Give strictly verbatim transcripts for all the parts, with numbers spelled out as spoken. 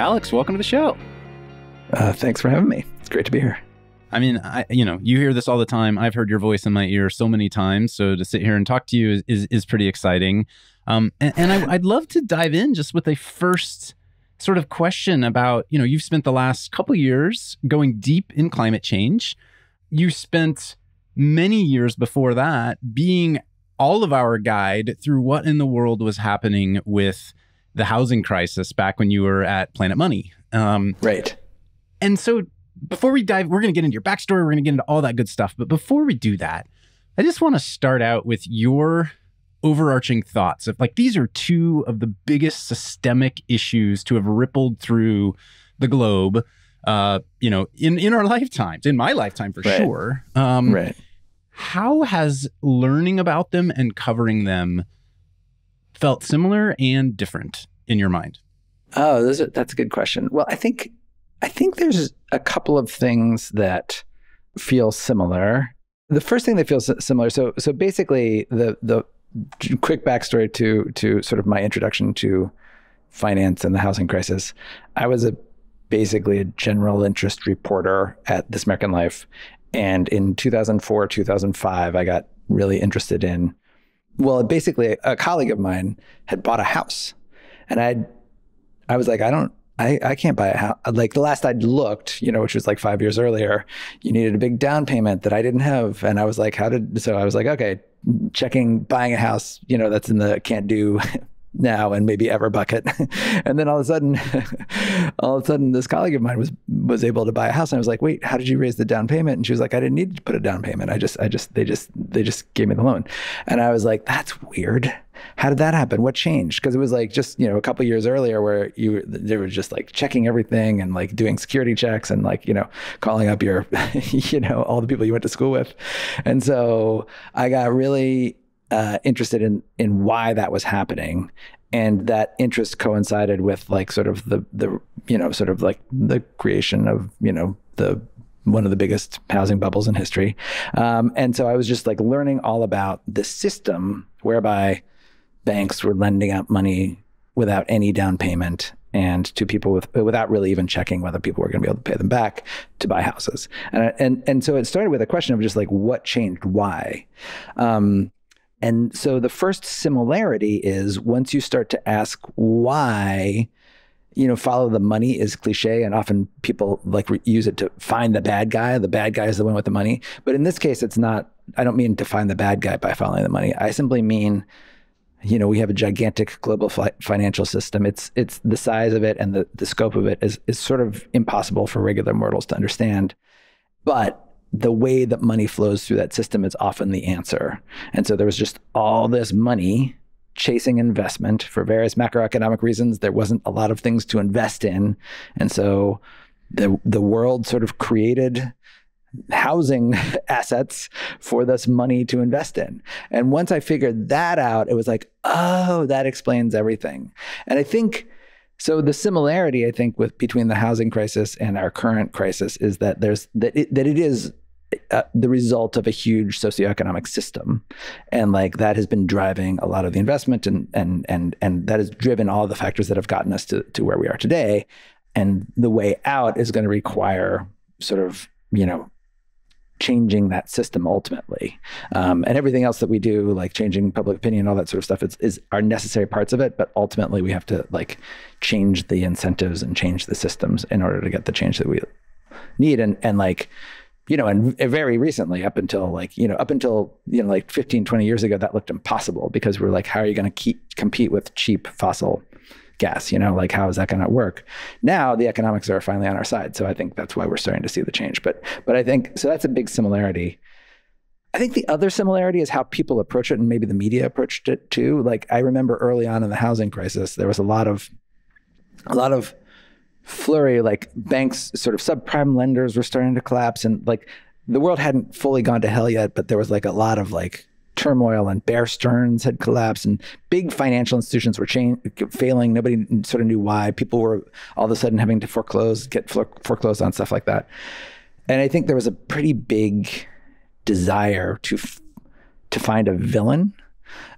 Alex, welcome to the show. Uh, thanks for having me. It's great to be here. I mean, I, you know, you hear this all the time. I've heard your voice in my ear so many times. So to sit here and talk to you is is, is pretty exciting. Um, and and I, I'd love to dive in just with a first sort of question about, you know, you've spent the last couple years going deep in climate change. You spent many years before that being all of our guide through what in the world was happening with the housing crisis back when you were at Planet Money. Um, right. And so before we dive, we're going to get into your backstory. We're going to get into all that good stuff. But before we do that, I just want to start out with your overarching thoughts of like, these are two of the biggest systemic issues to have rippled through the globe, uh, you know, in, in our lifetimes, in my lifetime for right. sure. Um, right. How has learning about them and covering them felt similar and different in your mind? Oh, those are, that's a good question. Well, I think I think there's a couple of things that feel similar. The first thing that feels similar, so so basically the the quick backstory to to sort of my introduction to finance and the housing crisis. I was a basically a general interest reporter at This American Life, and in two thousand four, two thousand five, I got really interested in. Well, basically, a colleague of mine had bought a house, and I, I was like, I don't. I, I can't buy a house. Like the last I'd looked, you know, which was like five years earlier, you needed a big down payment that I didn't have. And I was like, how did, so I was like, okay, checking buying a house, you know, that's in the can't do now and maybe ever bucket. And then all of a sudden, all of a sudden this colleague of mine was, was able to buy a house. And I was like, wait, how did you raise the down payment? And she was like, I didn't need to put a down payment. I just, I just, they just, they just gave me the loan. And I was like, that's weird. How did that happen? What changed? Because it was like just, you know, a couple of years earlier where you they were just like checking everything and like doing security checks and like, you know, calling up your, you know, all the people you went to school with. And so I got really uh, interested in in why that was happening. And that interest coincided with like sort of the, the you know, sort of like the creation of, you know, the one of the biggest housing bubbles in history. Um, and so I was just like learning all about the system whereby banks were lending out money without any down payment and to people with, without really even checking whether people were going to be able to pay them back to buy houses. And, and, and so it started with a question of just like, what changed? Why? Um, and so the first similarity is once you start to ask why, you know, follow the money is cliche and often people like use it to find the bad guy. The bad guy is the one with the money. But in this case, it's not, I don't mean to find the bad guy by following the money. I simply mean, you know, we have a gigantic global fi financial system. It's it's the size of it and the, the scope of it is, is sort of impossible for regular mortals to understand. But the way that money flows through that system is often the answer. And so there was just all this money chasing investment for various macroeconomic reasons. There wasn't a lot of things to invest in. And so the the world sort of created housing assets for this money to invest in. And once I figured that out, it was like, oh, that explains everything. And I think, so the similarity, I think, with between the housing crisis and our current crisis is that there's, that it, that it is uh, the result of a huge socioeconomic system. And like that has been driving a lot of the investment and, and, and, and that has driven all the factors that have gotten us to, to where we are today. And the way out is going to require sort of, you know, changing that system ultimately. Um, and everything else that we do, like changing public opinion, all that sort of stuff is, is are necessary parts of it. But ultimately we have to like change the incentives and change the systems in order to get the change that we need. And, and like, you know, and very recently up until like, you know, up until, you know, like fifteen, twenty years ago, that looked impossible because we were like, how are you going to keep compete with cheap fossil gas? You know, like how is that going to work? Now the economics are finally on our side. So I think that's why we're starting to see the change. But but I think, so that's a big similarity. I think the other similarity is how people approach it and maybe the media approached it too. Like I remember early on in the housing crisis, there was a lot of, a lot of flurry, like banks, sort of subprime lenders were starting to collapse. And like the world hadn't fully gone to hell yet, but there was like a lot of like turmoil and Bear Stearns had collapsed and big financial institutions were failing. Nobody sort of knew why. People were all of a sudden having to foreclose, get fore foreclosed on, stuff like that. And I think there was a pretty big desire to f to find a villain.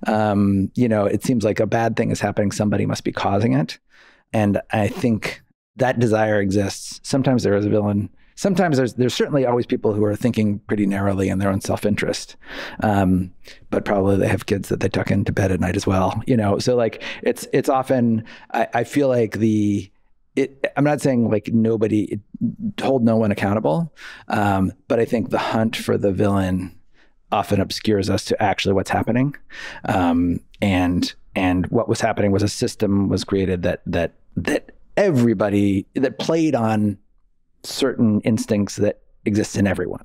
Um, you know, it seems like a bad thing is happening. Somebody must be causing it. And I think that desire exists. Sometimes there is a villain. Sometimes there's, there's certainly always people who are thinking pretty narrowly in their own self-interest, um, but probably they have kids that they tuck into bed at night as well. You know, so like it's it's often I, I feel like the it, I'm not saying like nobody hold no one accountable, um, but I think the hunt for the villain often obscures us to actually what's happening, um, and and what was happening was a system was created that that that everybody that played on certain instincts that exist in everyone,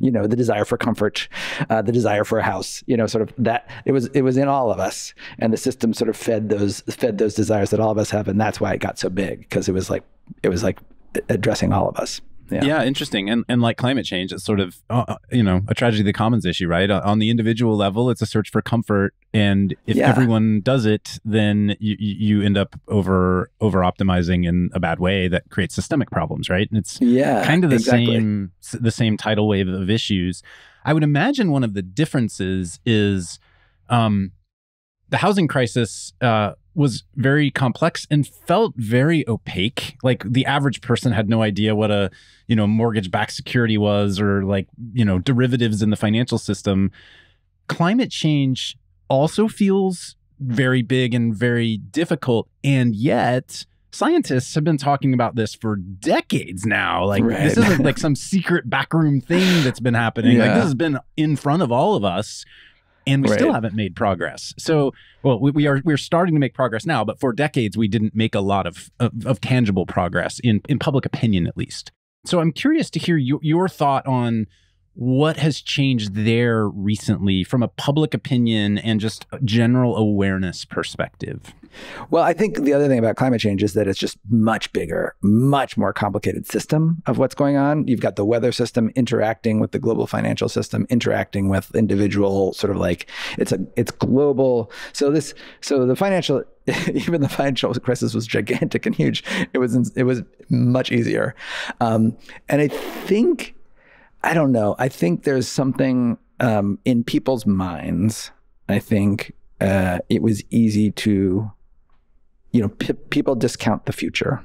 you know, the desire for comfort, uh, the desire for a house, you know, sort of that it was, it was in all of us, and the system sort of fed those, fed those desires that all of us have. And that's why it got so big, because it was like, it was like addressing all of us. Yeah. Yeah, interesting. And and like climate change, it's sort of, uh, you know, a tragedy of the commons issue, right? On the individual level, it's a search for comfort. And if yeah. everyone does it, then you you end up over over optimizing in a bad way that creates systemic problems, right? And it's yeah, kind of the exactly. same the same tidal wave of issues. I would imagine one of the differences is um, the housing crisis uh, was very complex and felt very opaque. Like the average person had no idea what a, you know, mortgage-backed security was, or like, you know, derivatives in the financial system. Climate change also feels very big and very difficult. And yet scientists have been talking about this for decades now. Like right. this isn't like some secret backroom thing that's been happening. Yeah. Like this has been in front of all of us. And we right. still haven't made progress. So, well, we, we are we're starting to make progress now, but for decades we didn't make a lot of of, of tangible progress in in public opinion, at least. So, I'm curious to hear your, your thought on what has changed there recently from a public opinion and just general awareness perspective. Well, I think the other thing about climate change is that it's just much bigger, much more complicated system of what's going on. You've got the weather system interacting with the global financial system, interacting with individual sort of like it's a it's global. So this so the financial even the financial crisis was gigantic and huge. It was it was much easier, um, and I think. I don't know. I think there's something um, in people's minds. I think uh, it was easy to, you know, p people discount the future,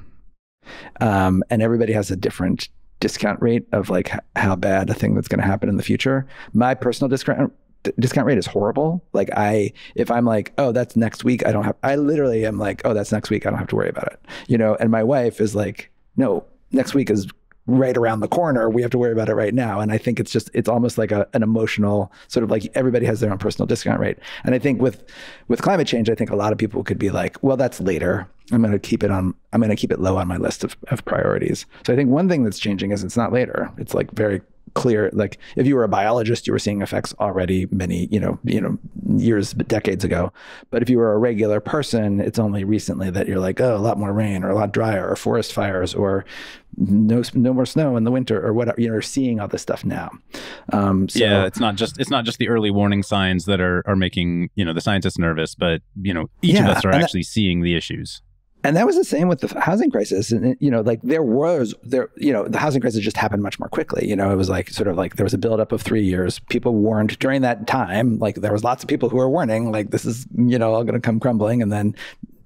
um, and everybody has a different discount rate of like how bad a thing that's going to happen in the future. My personal discount discount rate is horrible. Like I, if I'm like, oh, that's next week, I don't have. I literally am like, oh, that's next week, I don't have to worry about it, you know. And my wife is like, no, next week is right around the corner, we have to worry about it right now. And I think it's just, it's almost like a, an emotional sort of like everybody has their own personal discount rate. And I think with, with climate change, I think a lot of people could be like, well, that's later. I'm going to keep it on, I'm going to keep it low on my list of, of priorities. So I think one thing that's changing is it's not later. It's like very clear. Like if you were a biologist, you were seeing effects already many, you know, you know, years, decades ago. But if you were a regular person, it's only recently that you're like, oh, a lot more rain or a lot drier or forest fires or no, no more snow in the winter or whatever, you know, seeing all this stuff now. Um, so, yeah, it's not just, it's not just the early warning signs that are, are making, you know, the scientists nervous, but, you know, each yeah, of us are actually that, seeing the issues. And that was the same with the housing crisis. And, you know, like there was there, you know, the housing crisis just happened much more quickly. You know, it was like sort of like there was a buildup of three years. People warned during that time, like there was lots of people who were warning, like this is, you know, all going to come crumbling. And then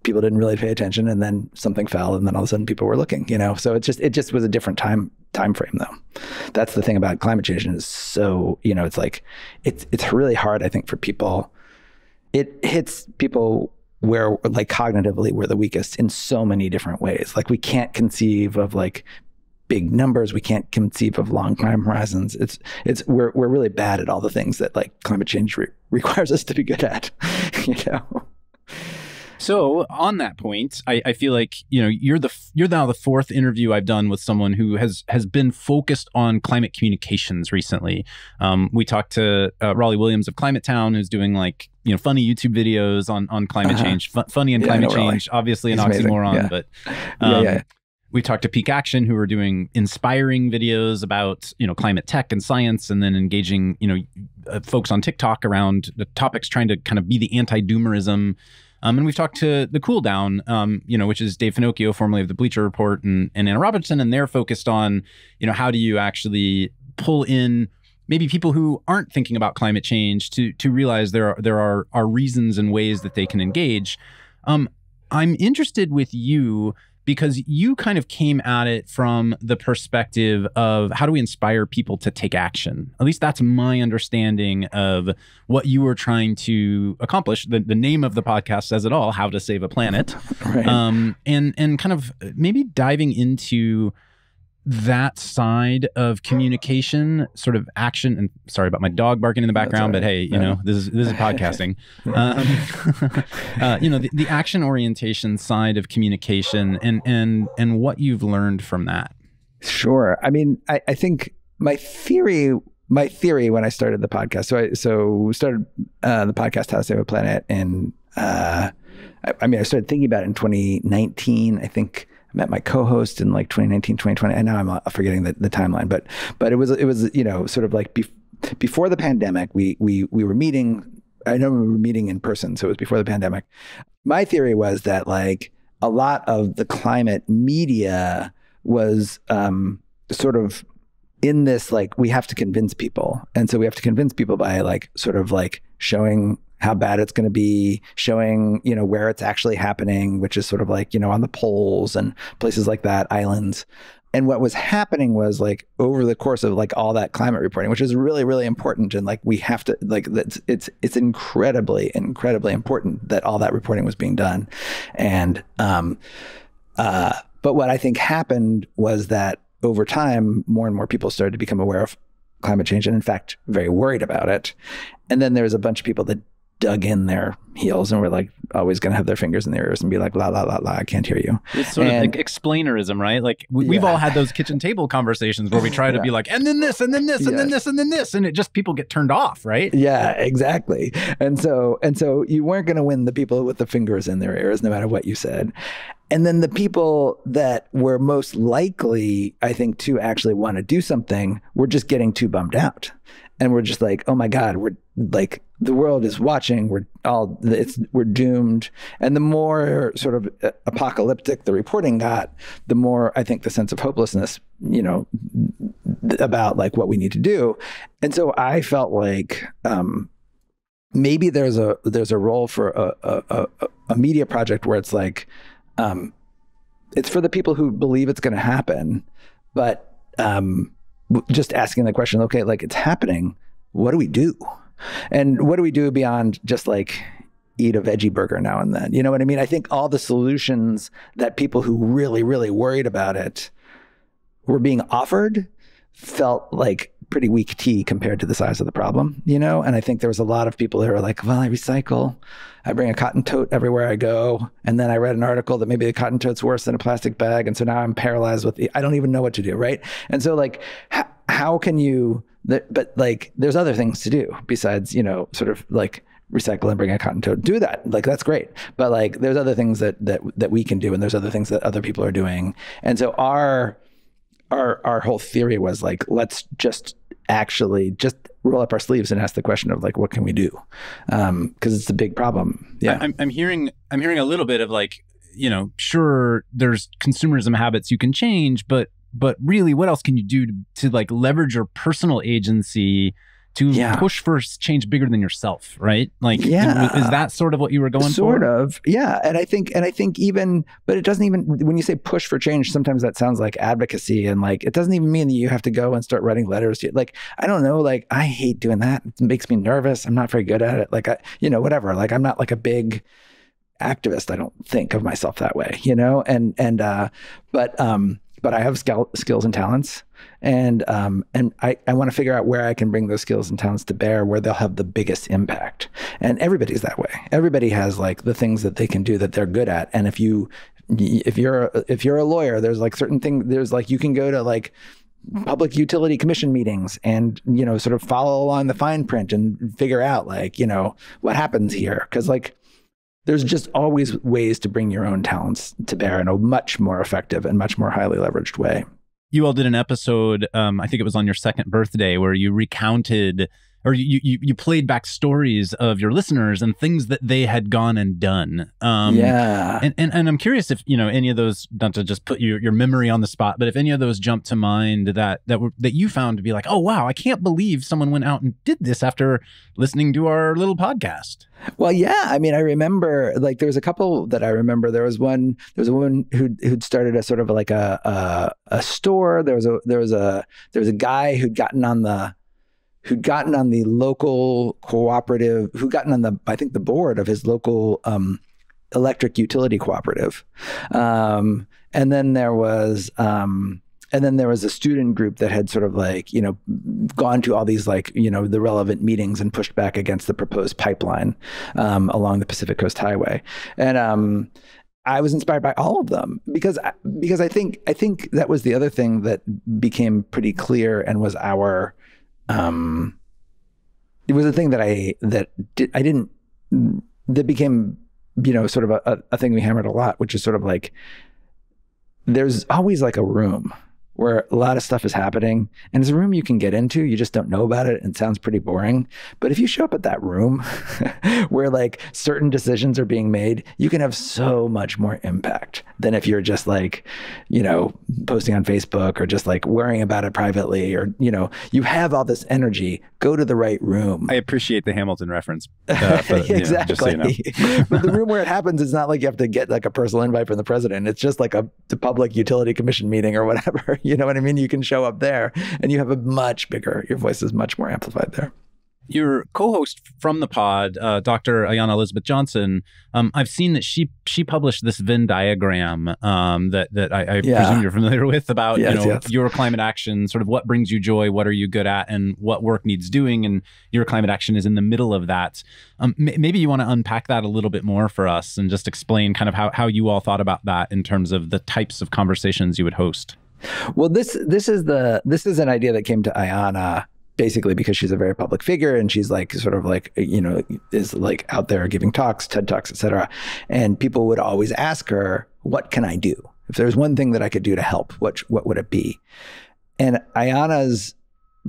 people didn't really pay attention. And then something fell. And then all of a sudden people were looking, you know, so it's just it just was a different time time frame, though. That's the thing about climate change. And it's so, you know, it's like it's it's really hard, I think, for people. It hits people where like cognitively we're the weakest in so many different ways. Like we can't conceive of like big numbers. We can't conceive of long time horizons. It's, it's, we're, we're really bad at all the things that like climate change re requires us to be good at, you know? So on that point, I, I feel like, you know, you're the, you're now the fourth interview I've done with someone who has, has been focused on climate communications recently. Um, we talked to uh, Raleigh Williams of Climate Town, who's doing like, you know, funny YouTube videos on, on climate uh-huh. change, F funny and yeah, climate change, like, obviously an oxymoron, yeah. but um, yeah, yeah. we talked to Peak Action, who are doing inspiring videos about, you know, climate tech and science, and then engaging, you know, uh, folks on TikTok around the topics, trying to kind of be the anti-doomerism. Um, and we've talked to The Cooldown, um, you know, which is Dave Finocchio, formerly of The Bleacher Report, and, and Anna Robinson. And they're focused on, you know, how do you actually pull in maybe people who aren't thinking about climate change to to realize there are, there are, are reasons and ways that they can engage. Um, I'm interested with you because you kind of came at it from the perspective of how do we inspire people to take action? At least that's my understanding of what you were trying to accomplish. The, the name of the podcast says it all, How to Save a Planet. Right. Um, and, and kind of maybe diving into that side of communication, sort of action, and sorry about my dog barking in the background, right. but hey, you no. know, this is, this is podcasting. um, uh, you know, the, the action orientation side of communication and, and, and what you've learned from that. Sure. I mean, I, I think my theory, my theory when I started the podcast, so I, so started uh, the podcast, How to Save a Planet. And uh, I, I mean, I started thinking about it in twenty nineteen, I think. Met my co-host in like twenty nineteen, twenty twenty, and now I'm forgetting the, the timeline, but but it was it was you know sort of like bef before the pandemic. We we we were meeting. I know we were meeting in person, so it was before the pandemic. My theory was that like a lot of the climate media was um, sort of in this like we have to convince people, and so we have to convince people by like sort of like showing how bad it's going to be, showing, you know, where it's actually happening, which is sort of like, you know, on the poles and places like that, islands. And what was happening was like over the course of like all that climate reporting, which is really, really important. And like, we have to like, that's, it's, it's incredibly, incredibly important that all that reporting was being done. And, um, uh, but what I think happened was that over time, more and more people started to become aware of climate change and in fact, very worried about it. And then there was a bunch of people that dug in their heels and were like always going to have their fingers in their ears and be like, la, la, la, la, I can't hear you. It's sort and, of like explainerism, right? Like we, yeah. we've all had those kitchen table conversations where we try to yeah. be like, and then this, and then this, and yes. then this, and then this. And it just, people get turned off, right? Yeah, exactly. And so, and so you weren't going to win the people with the fingers in their ears, no matter what you said. And then the people that were most likely, I think, to actually want to do something were just getting too bummed out. And we're just like, oh my God, we're like, the world is watching, we're all, it's, we're doomed. And the more sort of apocalyptic the reporting got, the more I think the sense of hopelessness, you know, about like what we need to do. And so I felt like um, maybe there's a, there's a role for a, a, a, a media project where it's like, um, it's for the people who believe it's going to happen, but um, just asking the question, okay, like it's happening, what do we do? And what do we do beyond just like eat a veggie burger now and then? You know what I mean? I think all the solutions that people who really, really worried about it were being offered felt like pretty weak tea compared to the size of the problem, you know? And I think there was a lot of people that were like, well, I recycle, I bring a cotton tote everywhere I go. And then I read an article that maybe a cotton tote's worse than a plastic bag. And so now I'm paralyzed with the, I don't even know what to do, right? And so like, how, how can you, but like, there's other things to do besides, you know, sort of like recycle and bring a cotton tote, do that. Like, that's great. But like, there's other things that, that, that we can do. And there's other things that other people are doing. And so our, our, our whole theory was like, let's just actually just roll up our sleeves and ask the question of like, what can we do? Um, 'cause it's a big problem. Yeah. I'm, I'm hearing, I'm hearing a little bit of like, you know, sure, there's consumerism habits you can change, but But really, what else can you do to, to like leverage your personal agency to yeah. push for change bigger than yourself, right? Like, yeah. is, is that sort of what you were going sort for? Sort of, yeah. And I think, and I think even, but it doesn't even, when you say push for change, sometimes that sounds like advocacy and like, it doesn't even mean that you have to go and start writing letters to, like, I don't know, like, I hate doing that. It makes me nervous. I'm not very good at it. Like, I, you know, whatever, like, I'm not like a big activist. I don't think of myself that way, you know? And, and, uh, but, um, but I have skills and talents, and um, and I, I want to figure out where I can bring those skills and talents to bear, where they'll have the biggest impact. And everybody's that way. Everybody has like the things that they can do that they're good at. And if you, if you're, if you're a lawyer, there's like certain things. There's like you can go to like public utility commission meetings and, you know, sort of follow along the fine print and figure out like, you know, what happens here, because like. There's just always ways to bring your own talents to bear in a much more effective and much more highly leveraged way. You all did an episode, um, I think it was on your second birthday, where you recounted or you, you, you played back stories of your listeners and things that they had gone and done. Um, yeah. And, and, and I'm curious if, you know, any of those, not to just put your, your memory on the spot, but if any of those jumped to mind that, that were, that you found to be like, oh, wow, I can't believe someone went out and did this after listening to our little podcast. Well, yeah. I mean, I remember, like, there was a couple that I remember. There was one, there was a woman who, who'd started a sort of like a, a, a store. There was a, there was a, there was a guy who'd gotten on the, who'd gotten on the local cooperative, who'd gotten on the, I think the board of his local um, electric utility cooperative. Um, and then there was, um, and then there was a student group that had sort of like, you know, gone to all these like, you know, the relevant meetings and pushed back against the proposed pipeline um, along the Pacific Coast Highway. And um, I was inspired by all of them because, because I think, I think that was the other thing that became pretty clear and was our, um, it was a thing that I, that did, I didn't, that became, you know, sort of a, a thing we hammered a lot, which is sort of like, there's always like a room where a lot of stuff is happening, and it's a room you can get into, you just don't know about it, and it sounds pretty boring. But if you show up at that room where like certain decisions are being made, you can have so much more impact than if you're just like, you know, posting on Facebook or just like worrying about it privately, or, you know, you have all this energy, go to the right room. I appreciate the Hamilton reference. Uh, but, exactly. You know, just so you know. But the room where it happens, it's not like you have to get like a personal invite from the president. It's just like a the Public Utility Commission meeting or whatever. You know what I mean? You can show up there and you have a much bigger, your voice is much more amplified there. Your co-host from the pod, uh, Doctor Ayana Elizabeth Johnson, um, I've seen that she she published this Venn diagram um, that that I, I yeah. presume you're familiar with about yes, you know yes. your climate action, sort of what brings you joy, what are you good at, and what work needs doing, and your climate action is in the middle of that. Um, maybe you want to unpack that a little bit more for us and just explain kind of how how you all thought about that in terms of the types of conversations you would host. Well, this this is the this is an idea that came to Ayana. Basically because she's a very public figure and she's like sort of like, you know, is like out there giving talks, TED Talks, et cetera. And people would always ask her, what can I do? If there's one thing that I could do to help, what, what would it be? And Ayana's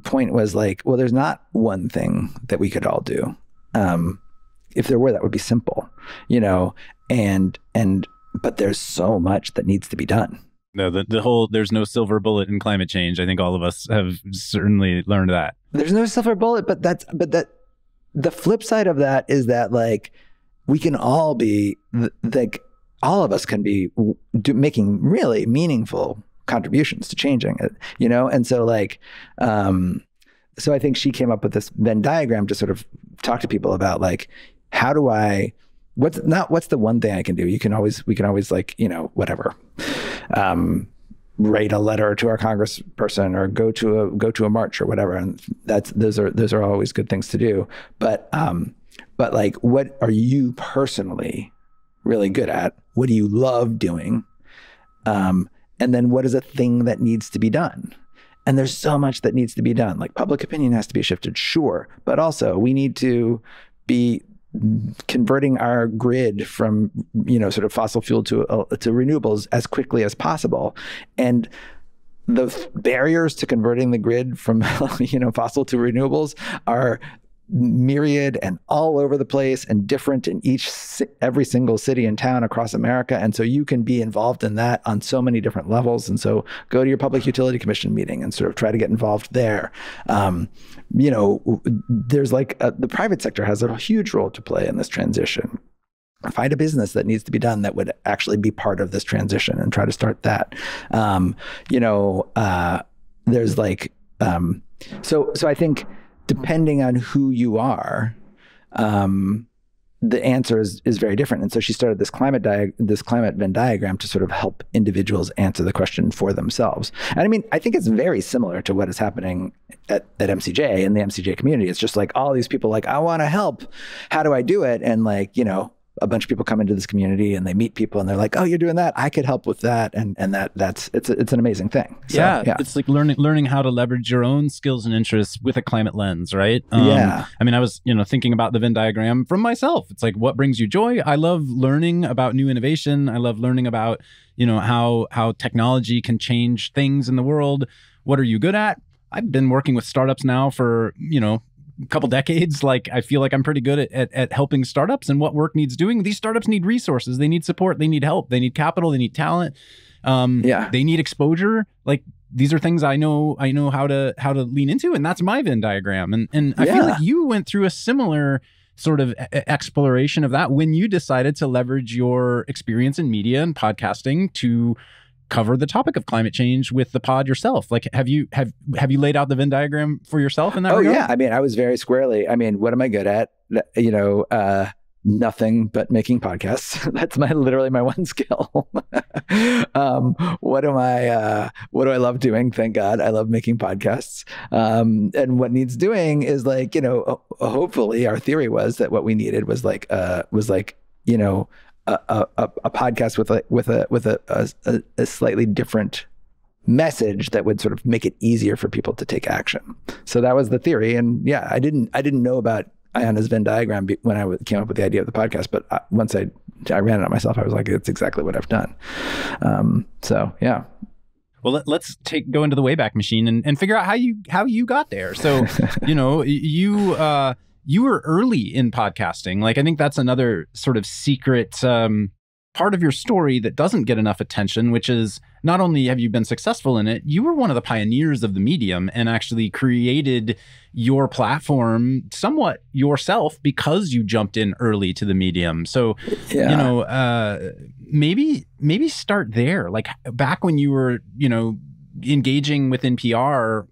point was like, well, there's not one thing that we could all do. Um, if there were, that would be simple, you know, and, and, but there's so much that needs to be done. No, the, the whole there's no silver bullet in climate change. I think all of us have certainly learned that. There's no silver bullet, but that's but that the flip side of that is that like we can all be like all of us can be do, making really meaningful contributions to changing it, you know? And so like um, so I think she came up with this Venn diagram to sort of talk to people about like, how do I what's not what's the one thing I can do? You can always we can always like, you know, whatever. Um, write a letter to our congressperson or go to a go to a march or whatever, and that's those are those are always good things to do. But um, but like, what are you personally really good at? What do you love doing? Um, and then what is a thing that needs to be done? And there's so much that needs to be done. Like public opinion has to be shifted, sure, but also we need to be converting our grid from, you know, sort of fossil fuel to uh, to renewables as quickly as possible. And the barriers to converting the grid from, you know, fossil to renewables are myriad and all over the place and different in each every single city and town across America. And so you can be involved in that on so many different levels. And so go to your Public Utility Commission meeting and sort of try to get involved there. Um, you know, there's like a, the private sector has a huge role to play in this transition. Find a business that needs to be done that would actually be part of this transition and try to start that. Um, you know, uh, there's like um, so so I think, depending on who you are, um, the answer is, is very different. And so she started this climate dia this climate Venn diagram to sort of help individuals answer the question for themselves. And I mean, I think it's very similar to what is happening at, at M C J and the M C J community. It's just like all these people like, I want to help. How do I do it? And like, you know, a bunch of people come into this community and they meet people and they're like, oh, you're doing that. I could help with that. And, and that that's, it's, it's an amazing thing. So, yeah, yeah. It's like learning, learning how to leverage your own skills and interests with a climate lens. Right. Um, yeah. I mean, I was, you know, thinking about the Venn diagram from myself. It's like, what brings you joy? I love learning about new innovation. I love learning about, you know, how, how technology can change things in the world. What are you good at? I've been working with startups now for, you know, couple decades, like I feel like I'm pretty good at, at, at helping startups and what work needs doing. These startups need resources. They need support. They need help. They need capital. They need talent. Um, yeah. They need exposure. Like these are things I know, I know how to, how to lean into. And that's my Venn diagram. And, and I yeah. feel like you went through a similar sort of exploration of that when you decided to leverage your experience in media and podcasting to cover the topic of climate change with the pod yourself. Like, have you, have, have you laid out the Venn diagram for yourself in that? Oh regard? Yeah. I mean, I was very squarely, I mean, what am I good at? You know, uh, nothing but making podcasts. That's my, literally my one skill. um, what am I, uh, what do I love doing? Thank God. I love making podcasts. Um, and what needs doing is like, you know, hopefully our theory was that what we needed was like, uh, was like, you know, A, a, a podcast with like with a with a, a a slightly different message that would sort of make it easier for people to take action. So that was the theory, and yeah, I didn't I didn't know about Ayana's Venn diagram when I came up with the idea of the podcast. But I, once I I ran it out myself, I was like, that's exactly what I've done. Um, so yeah. Well, let, let's take go into the Wayback Machine and and figure out how you how you got there. So you know you. Uh, You were early in podcasting. Like, I think that's another sort of secret um, part of your story that doesn't get enough attention, which is not only have you been successful in it, you were one of the pioneers of the medium and actually created your platform somewhat yourself because you jumped in early to the medium. So, yeah. you know, uh, maybe, maybe start there. Like back when you were, you know, engaging with N P R,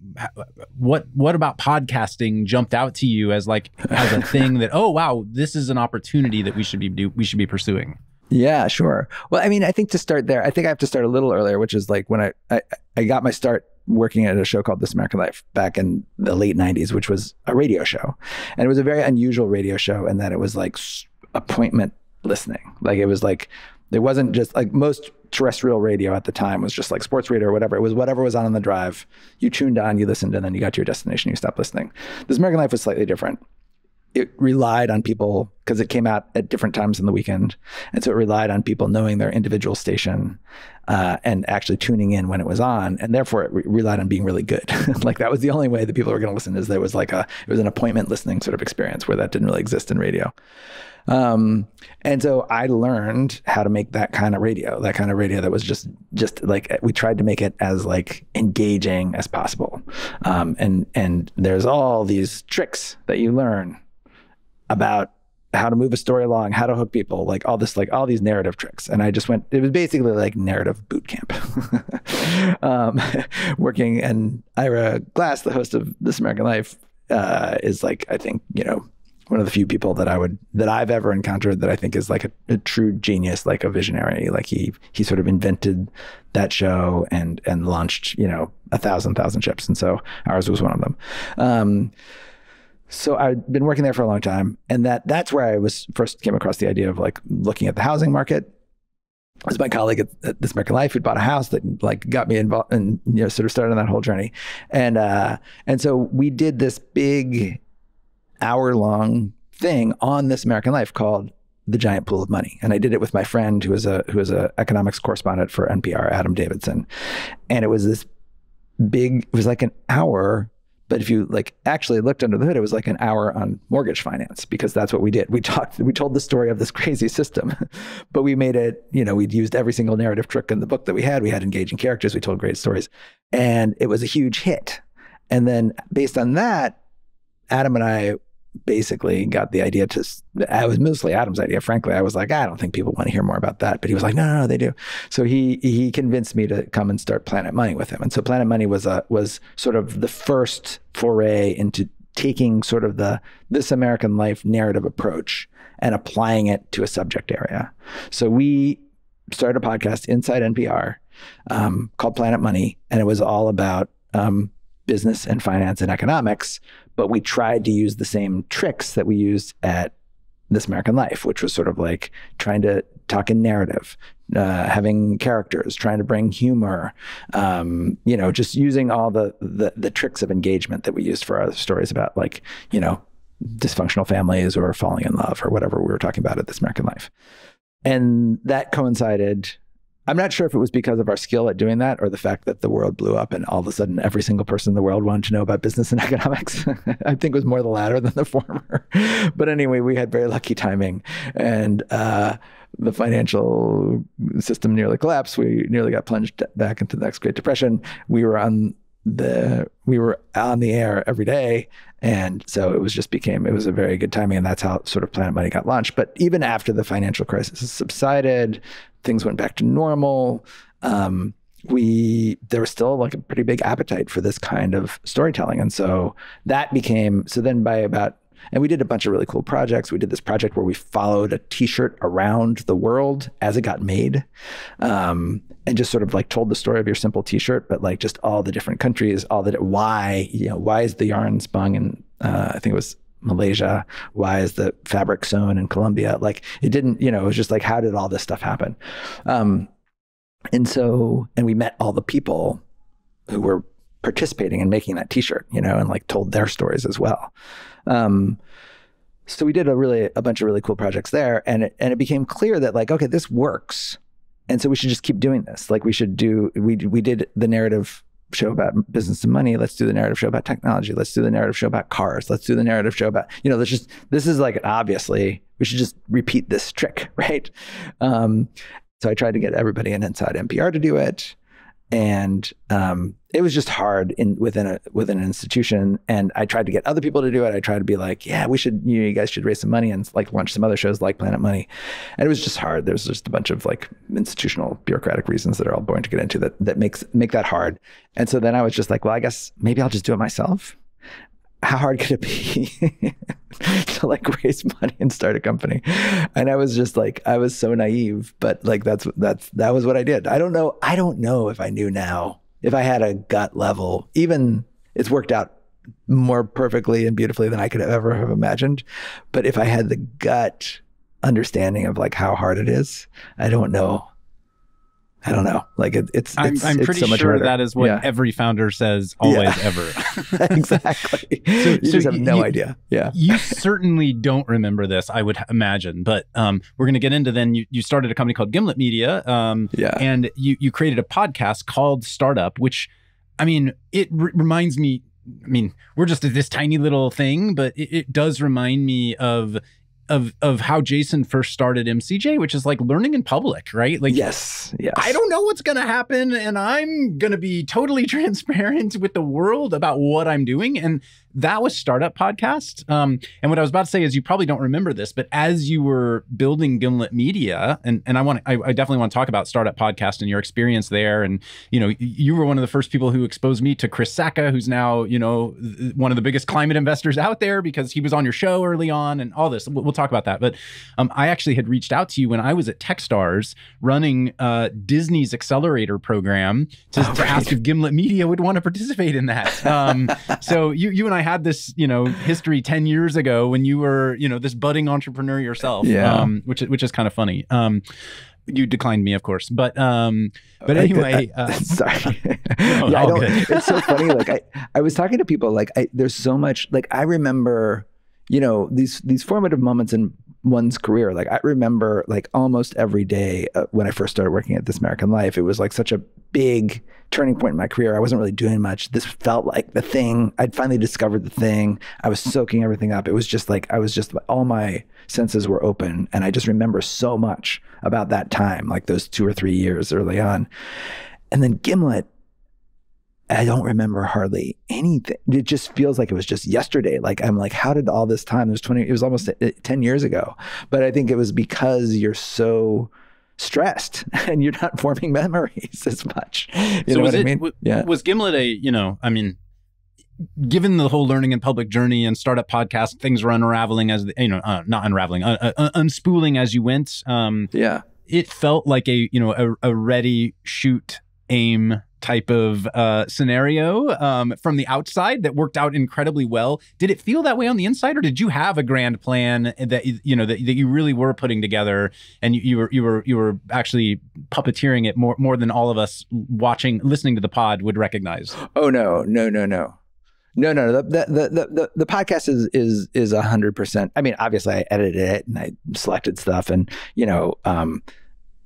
what what about podcasting jumped out to you as like as a thing that, oh wow, this is an opportunity that we should be do, we should be pursuing? Yeah, sure. Well, I mean, I think to start there, I think I have to start a little earlier, which is like when I I, I got my start working at a show called This American Life back in the late nineties, which was a radio show, and it was a very unusual radio show in that it was like appointment listening. Like it was like it wasn't just like most terrestrial radio at the time was just like sports radio or whatever. It was whatever was on on the drive. You tuned on, you listened, and then you got to your destination, you stopped listening. This American Life was slightly different. It relied on people because it came out at different times in the weekend. And so it relied on people knowing their individual station uh, and actually tuning in when it was on. And therefore it re relied on being really good. Like that was the only way that people were going to listen, is there was like a, it was an appointment listening sort of experience where that didn't really exist in radio. Um, and so I learned how to make that kind of radio, that kind of radio that was just, just like, we tried to make it as like engaging as possible. Um, and, and there's all these tricks that you learn about how to move a story along, how to hook people, like all this, like all these narrative tricks. And I just went, it was basically like narrative boot camp. um, working and Ira Glass, the host of This American Life, uh, is like, I think, you know, one of the few people that I would, that I've ever encountered that I think is like a, a true genius, like a visionary. Like he, he sort of invented that show and, and launched, you know, a thousand, thousand ships. And so ours was one of them. Um, so I've been working there for a long time. And that, that's where I was first came across the idea of like looking at the housing market. It was my colleague at, at This American Life who bought a house that like got me involved and, you know, sort of started on that whole journey. And, uh, and so we did this big hour-long thing on This American Life called The Giant Pool of Money, and I did it with my friend who was a who was a economics correspondent for N P R, Adam Davidson, and it was this big. It was like an hour, but if you like actually looked under the hood, it was like an hour on mortgage finance because that's what we did. We talked, we told the story of this crazy system, but we made it. You know, we'd used every single narrative trick in the book that we had. We had engaging characters. We told great stories, and it was a huge hit. And then based on that, Adam and I basically got the idea to, I was mostly Adam's idea, frankly. I was like, I don't think people want to hear more about that. But he was like, no, no, no, they do. So he he convinced me to come and start Planet Money with him. And so Planet Money was a, was sort of the first foray into taking sort of the This American Life narrative approach and applying it to a subject area. So we started a podcast inside N P R um, called Planet Money, and it was all about um, business and finance and economics, but we tried to use the same tricks that we used at This American Life, which was sort of like trying to talk in narrative, uh, having characters, trying to bring humor, um, you know, just using all the, the the tricks of engagement that we used for our stories about like, you know, dysfunctional families or falling in love or whatever we were talking about at This American Life. And that coincided I'm not sure if it was because of our skill at doing that or the fact that the world blew up and all of a sudden every single person in the world wanted to know about business and economics. I think it was more the latter than the former. But anyway, we had very lucky timing. And uh, the financial system nearly collapsed. We nearly got plunged back into the next Great Depression. We were on the we were on the air every day. And so it was just became, it was a very good timing. And that's how sort of Planet Money got launched. But even after the financial crisis subsided, things went back to normal. Um, we, there was still like a pretty big appetite for this kind of storytelling. And so that became, so then by about, and we did a bunch of really cool projects. We did this project where we followed a t-shirt around the world as it got made, um, and just sort of like told the story of your simple t-shirt, but like just all the different countries, all the, why, you know, why is the yarn spun in, uh, I think it was Malaysia? Why is the fabric sewn in Colombia? Like it didn't, you know, it was just like, how did all this stuff happen? Um, and so, and we met all the people who were participating in making that t-shirt, you know, and like told their stories as well. Um, so we did a really, a bunch of really cool projects there, and it, and it became clear that like, okay, this works. And so we should just keep doing this. Like we should do, we, we did the narrative show about business and money. Let's do the narrative show about technology. Let's do the narrative show about cars. Let's do the narrative show about, you know, let's just, this is like, obviously we should just repeat this trick, right? Um, so I tried to get everybody in inside N P R to do it. And um, it was just hard in within a within an institution. And I tried to get other people to do it. I tried to be like, yeah, we should, you know, you guys should raise some money and like launch some other shows like Planet Money. And it was just hard. There's just a bunch of like institutional bureaucratic reasons that are all boring to get into that that makes make that hard. And so then I was just like, well, I guess maybe I'll just do it myself. How hard could it be to like raise money and start a company? And I was just like, I was so naive, but like that's that's that was what I did. I don't know. I don't know if I knew now, if I had a gut level. Even it's worked out more perfectly and beautifully than I could ever have imagined. But if I had the gut understanding of like how hard it is, I don't know. I don't know. Like it, it's, I'm, it's, I'm pretty it's so much sure harder. That is what yeah. every founder says always, yeah. ever. Exactly. So, you so just have no you, idea. Yeah. You certainly don't remember this, I would imagine, but um, we're going to get into then you, you started a company called Gimlet Media, um, yeah. and you, you created a podcast called Startup, which, I mean, it re reminds me, I mean, we're just this tiny little thing, but it, it does remind me of Of, of how Jason first started M C J, which is like learning in public, right? Like, yes, yes. I don't know what's going to happen, and I'm going to be totally transparent with the world about what I'm doing. And that was Startup Podcast. Um, and what I was about to say is you probably don't remember this, but as you were building Gimlet Media, and, and I want I, I definitely want to talk about Startup Podcast and your experience there. And, you know, you were one of the first people who exposed me to Chris Sacca, who's now, you know, one of the biggest climate investors out there because he was on your show early on and all this. We'll talk about that. But um, I actually had reached out to you when I was at Techstars running uh, Disney's accelerator program to, oh, right. to ask if Gimlet Media would want to participate in that. Um, so you, you and I had this, you know, history ten years ago when you were, you know, this budding entrepreneur yourself, yeah. um, which, which is kind of funny. Um, you declined me, of course, but, um, but anyway, I, I, uh, sorry. No, yeah, I don't, it's so funny. Like I, I was talking to people, like I, there's so much, like I remember, you know, these, these formative moments in one's career. Like I remember like almost every day uh, when I first started working at This American Life, it was like such a big turning point in my career. I wasn't really doing much. This felt like the thing. I'd finally discovered the thing. I was soaking everything up. It was just like, I was just, all my senses were open. And I just remember so much about that time, like those two or three years early on. And then Gimlet, I don't remember hardly anything. It just feels like it was just yesterday. Like I'm like, how did all this time, it was twenty, it was almost ten years ago. But I think it was because you're so stressed and you're not forming memories as much. You know what I mean? Yeah. Was Gimlet a, you know, I mean, given the whole learning in public journey and Startup Podcast, things were unraveling as, you know, uh, not unraveling, uh, uh, unspooling as you went. Um, yeah. It felt like a, you know, a, a ready, shoot, aim type of uh, scenario um, from the outside that worked out incredibly well. Did it feel that way on the inside, or did you have a grand plan that you know that, that you really were putting together, and you, you were you were you were actually puppeteering it more more than all of us watching listening to the pod would recognize? Oh no, no, no, no, no, no. The the the the, the podcast is is is a hundred percent. I mean, obviously, I edited it and I selected stuff, and you know. Um,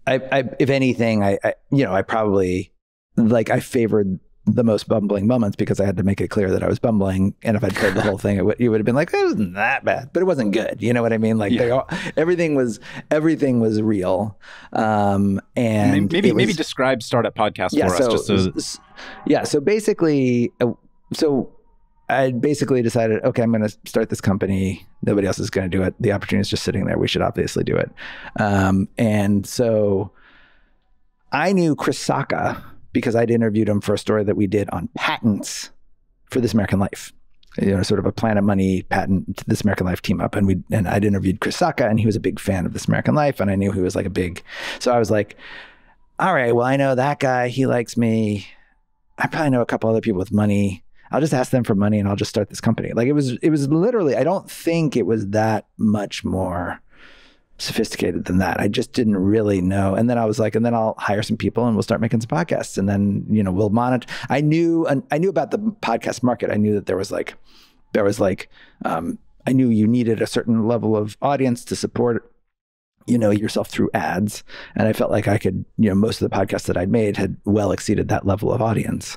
I, I if anything, I, I, you know, I probably like I favored the most bumbling moments because I had to make it clear that I was bumbling. And if I'd played the whole thing, it would, you would have been like, it wasn't that bad, but it wasn't good. You know what I mean? Like yeah. they all, everything was, everything was real. Um, and maybe, was, maybe describe Startup Podcast yeah, for so, us. Just to... Yeah. So basically, so I basically decided, okay, I'm going to start this company. Nobody else is going to do it. The opportunity is just sitting there. We should obviously do it. Um, and so I knew Chris Sacca, because I'd interviewed him for a story that we did on patents for This American Life, you know, sort of a Planet Money patent, This American Life team up. And we, and I'd interviewed Chris Sacca, and he was a big fan of This American Life. And I knew he was like a big, so I was like, all right, well, I know that guy, he likes me. I probably know a couple other people with money. I'll just ask them for money and I'll just start this company. Like it was, it was literally, I don't think it was that much more sophisticated than that. I just didn't really know. And then I was like, and then I'll hire some people and we'll start making some podcasts. And then, you know, we'll monitor. I knew, I knew about the podcast market. I knew that there was like, there was like, um, I knew you needed a certain level of audience to support, you know, yourself through ads. And I felt like I could, you know, most of the podcasts that I'd made had well exceeded that level of audience.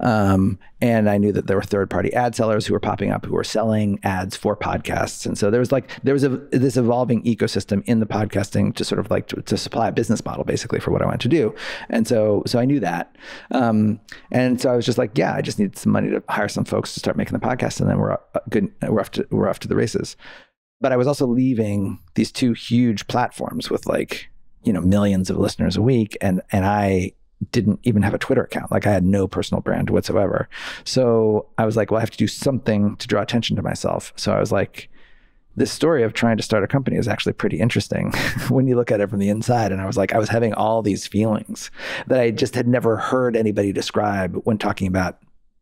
Um, and I knew that there were third party ad sellers who were popping up, who were selling ads for podcasts. And so there was like, there was a, this evolving ecosystem in the podcasting to sort of like, to, to supply a business model basically for what I wanted to do. And so, so I knew that. Um, and so I was just like, yeah, I just need some money to hire some folks to start making the podcast. And then we're good. We're off to, we're off to the races. But I was also leaving these two huge platforms with like, you know, millions of listeners a week. And, and I didn't even have a Twitter account. Like I had no personal brand whatsoever. So I was like, well, I have to do something to draw attention to myself. So I was like, this story of trying to start a company is actually pretty interesting when you look at it from the inside. And I was like, I was having all these feelings that I just had never heard anybody describe when talking about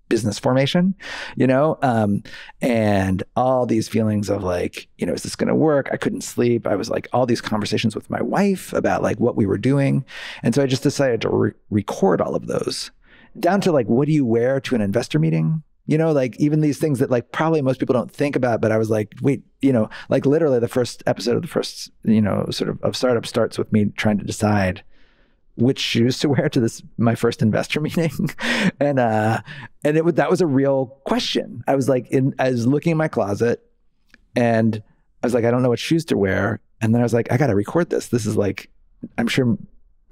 business formation, you know, um, and all these feelings of like, you know, is this going to work? I couldn't sleep. I was like all these conversations with my wife about like what we were doing. And so I just decided to re record all of those down to like, what do you wear to an investor meeting? You know, like even these things that like probably most people don't think about, but I was like, wait, you know, like literally the first episode of the first, you know, sort of, of Startup starts with me trying to decide which shoes to wear to this, my first investor meeting. and, uh, and it was, that was a real question. I was like in, I was looking in my closet and I was like, I don't know what shoes to wear. And then I was like, I got to record this. This is like, I'm sure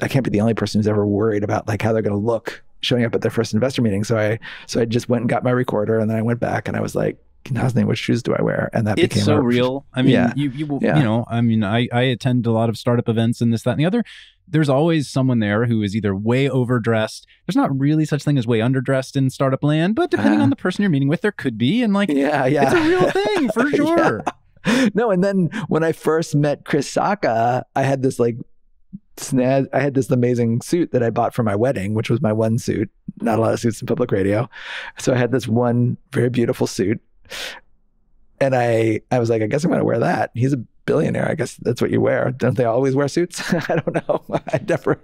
I can't be the only person who's ever worried about like how they're going to look showing up at their first investor meeting. So I, so I just went and got my recorder, and then I went back and I was like, Nazne, what shoes do I wear? And that it's became so our, real. I mean, yeah. you, you, yeah. you know, I mean, I, I attend a lot of startup events and this, that, and the other. There's always someone there who is either way overdressed. There's not really such thing as way underdressed in startup land, but depending uh, on the person you're meeting with, there could be. And like, yeah, yeah. it's a real thing for sure. yeah. No. And then when I first met Chris Sacca, I had this like, snaz I had this amazing suit that I bought for my wedding, which was my one suit, not a lot of suits in public radio. So I had this one very beautiful suit. And I, I was like, I guess I'm going to wear that. He's a billionaire. I guess that's what you wear. Don't they always wear suits? I don't know. I never.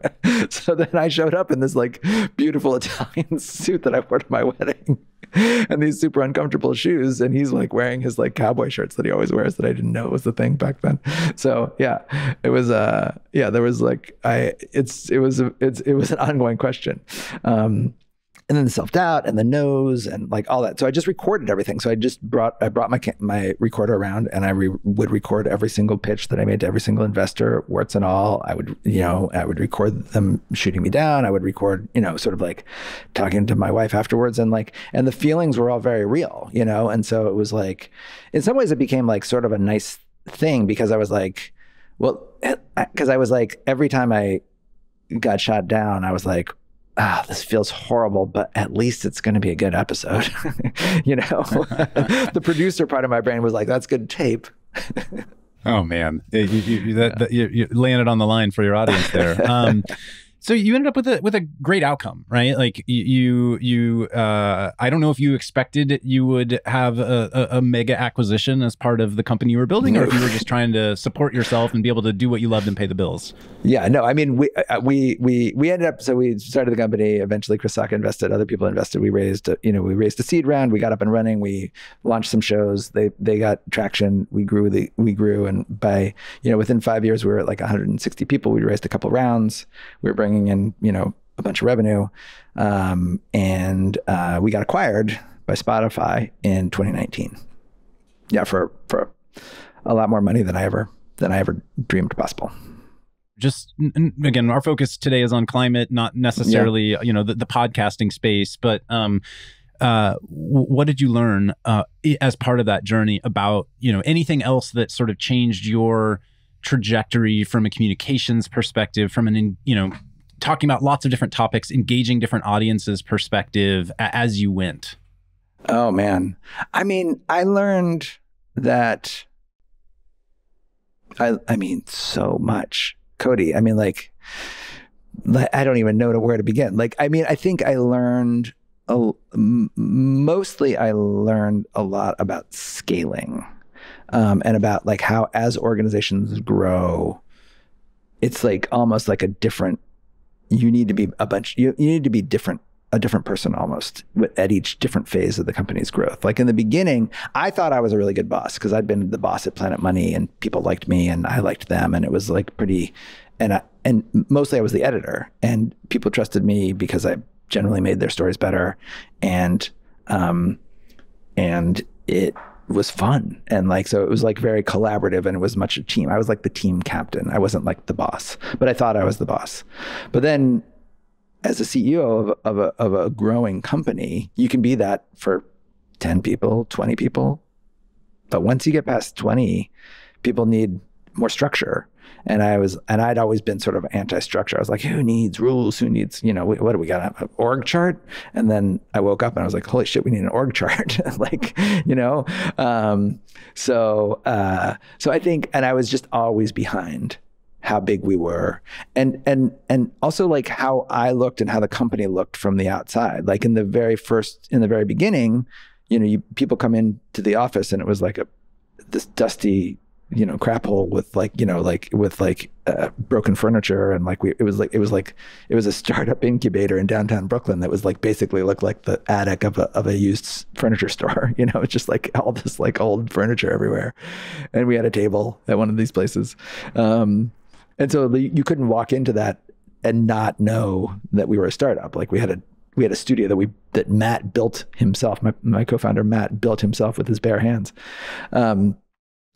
So then I showed up in this like beautiful Italian suit that I wore to my wedding and these super uncomfortable shoes. And he's like wearing his like cowboy shirts that he always wears that I didn't know was the thing back then. So yeah, it was, uh, yeah, there was like, I, it's, it was, it's, it was an ongoing question. Um, And then the self-doubt and the no's and like all that. So I just recorded everything. So I just brought, I brought my, my recorder around, and I re would record every single pitch that I made to every single investor, warts and all. I would, you know, I would record them shooting me down. I would record, you know, sort of like talking to my wife afterwards, and like, and the feelings were all very real, you know? And so it was like, in some ways it became like sort of a nice thing, because I was like, well, because I was like, every time I got shot down, I was like, ah, this feels horrible, but at least it's going to be a good episode. You know, the producer part of my brain was like, that's good tape. Oh man, you, you, you, that, yeah. that, you, you landed on the line for your audience there. Um, So you ended up with a with a great outcome, right? Like you you uh, I don't know if you expected you would have a, a, a mega acquisition as part of the company you were building, or if you were just trying to support yourself and be able to do what you loved and pay the bills. Yeah, no, I mean we uh, we we we ended up so we started the company. Eventually, Chris Sacca invested. Other people invested. We raised you know we raised a seed round. We got up and running. We launched some shows. They they got traction. We grew the we grew and by you know within five years we were at like one hundred sixty people. We raised a couple rounds. We were bringing in, you know, a bunch of revenue. Um, and uh, we got acquired by Spotify in twenty nineteen. Yeah, for for a lot more money than I ever than I ever dreamed possible. Just again, our focus today is on climate, not necessarily, yeah. you know, the, the podcasting space, but um Uh, what did you learn uh, as part of that journey about, you know, anything else that sort of changed your trajectory from a communications perspective, from an, in, you know, talking about lots of different topics, engaging different audiences perspective as you went? Oh, man. I mean, I learned that, I, I mean, so much. Cody, I mean, like, I don't even know where to begin. Like, I mean, I think I learned, a, mostly I learned a lot about scaling um, and about like how as organizations grow, it's like almost like a different you need to be a bunch, you, you need to be different, a different person almost at each different phase of the company's growth. Like in the beginning, I thought I was a really good boss because I'd been the boss at Planet Money and people liked me and I liked them. And it was like pretty, and I, and mostly I was the editor and people trusted me because I generally made their stories better. And, um, and it was fun. And like, so it was like very collaborative and it was much a team. I was like the team captain. I wasn't like the boss, but I thought I was the boss. But then as a C E O of, of, a, of a growing company, you can be that for ten people, twenty people. But once you get past twenty, people need more structure. And I was, and I'd always been sort of anti-structure. I was like, who needs rules? Who needs, you know, what do we got? An org chart? And then I woke up and I was like, holy shit, we need an org chart. Like, you know, um, so, uh, so I think, and I was just always behind how big we were. And, and, and also like how I looked and how the company looked from the outside. Like in the very first, in the very beginning, you know, you, people come into the office and it was like a, this dusty, you know, crap hole with like, you know, like with like uh, broken furniture. And like, we, it was like, it was like, it was a startup incubator in downtown Brooklyn that was like, basically looked like the attic of a, of a used furniture store, you know, it's just like all this like old furniture everywhere. And we had a table at one of these places. Um, and so the, you couldn't walk into that and not know that we were a startup. Like we had a, we had a studio that we, that Matt built himself. My, my co-founder, Matt, built himself with his bare hands. Um,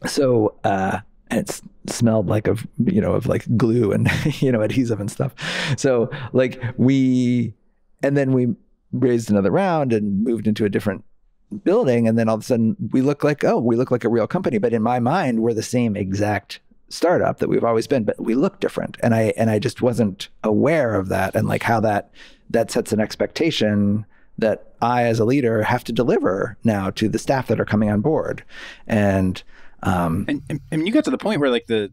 So, uh, and it smelled like of, you know, of like glue and, you know, adhesive and stuff. So like we, and then we raised another round and moved into a different building. And then all of a sudden we look like, oh, we look like a real company. But in my mind, we're the same exact startup that we've always been, but we look different. And I, and I just wasn't aware of that. And like how that, that sets an expectation that I, as a leader, have to deliver now to the staff that are coming on board. And Um, and, and, and you got to the point where like the,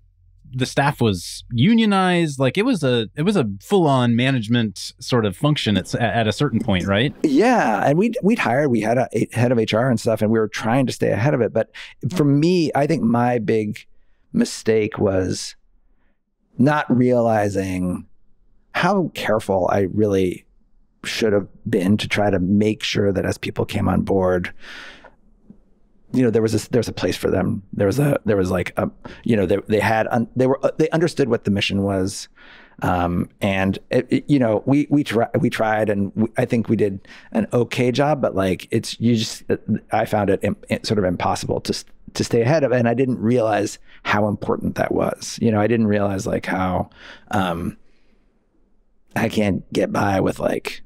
the staff was unionized, like it was a, it was a full on management sort of function at, at a certain point, right? Yeah. And we'd, we'd hired, we had a head of H R and stuff and we were trying to stay ahead of it. But for me, I think my big mistake was not realizing how careful I really should have been to try to make sure that as people came on board, you know, there was a, there was a place for them. There was a, there was like a, you know, they, they had, un, they were, they understood what the mission was. Um, and it, it, you know, we, we tried, we tried and we, I think we did an okay job, but like, it's, you just, I found it, it sort of impossible to, to stay ahead of. And I didn't realize how important that was. You know, I didn't realize like how, um, I can't get by with like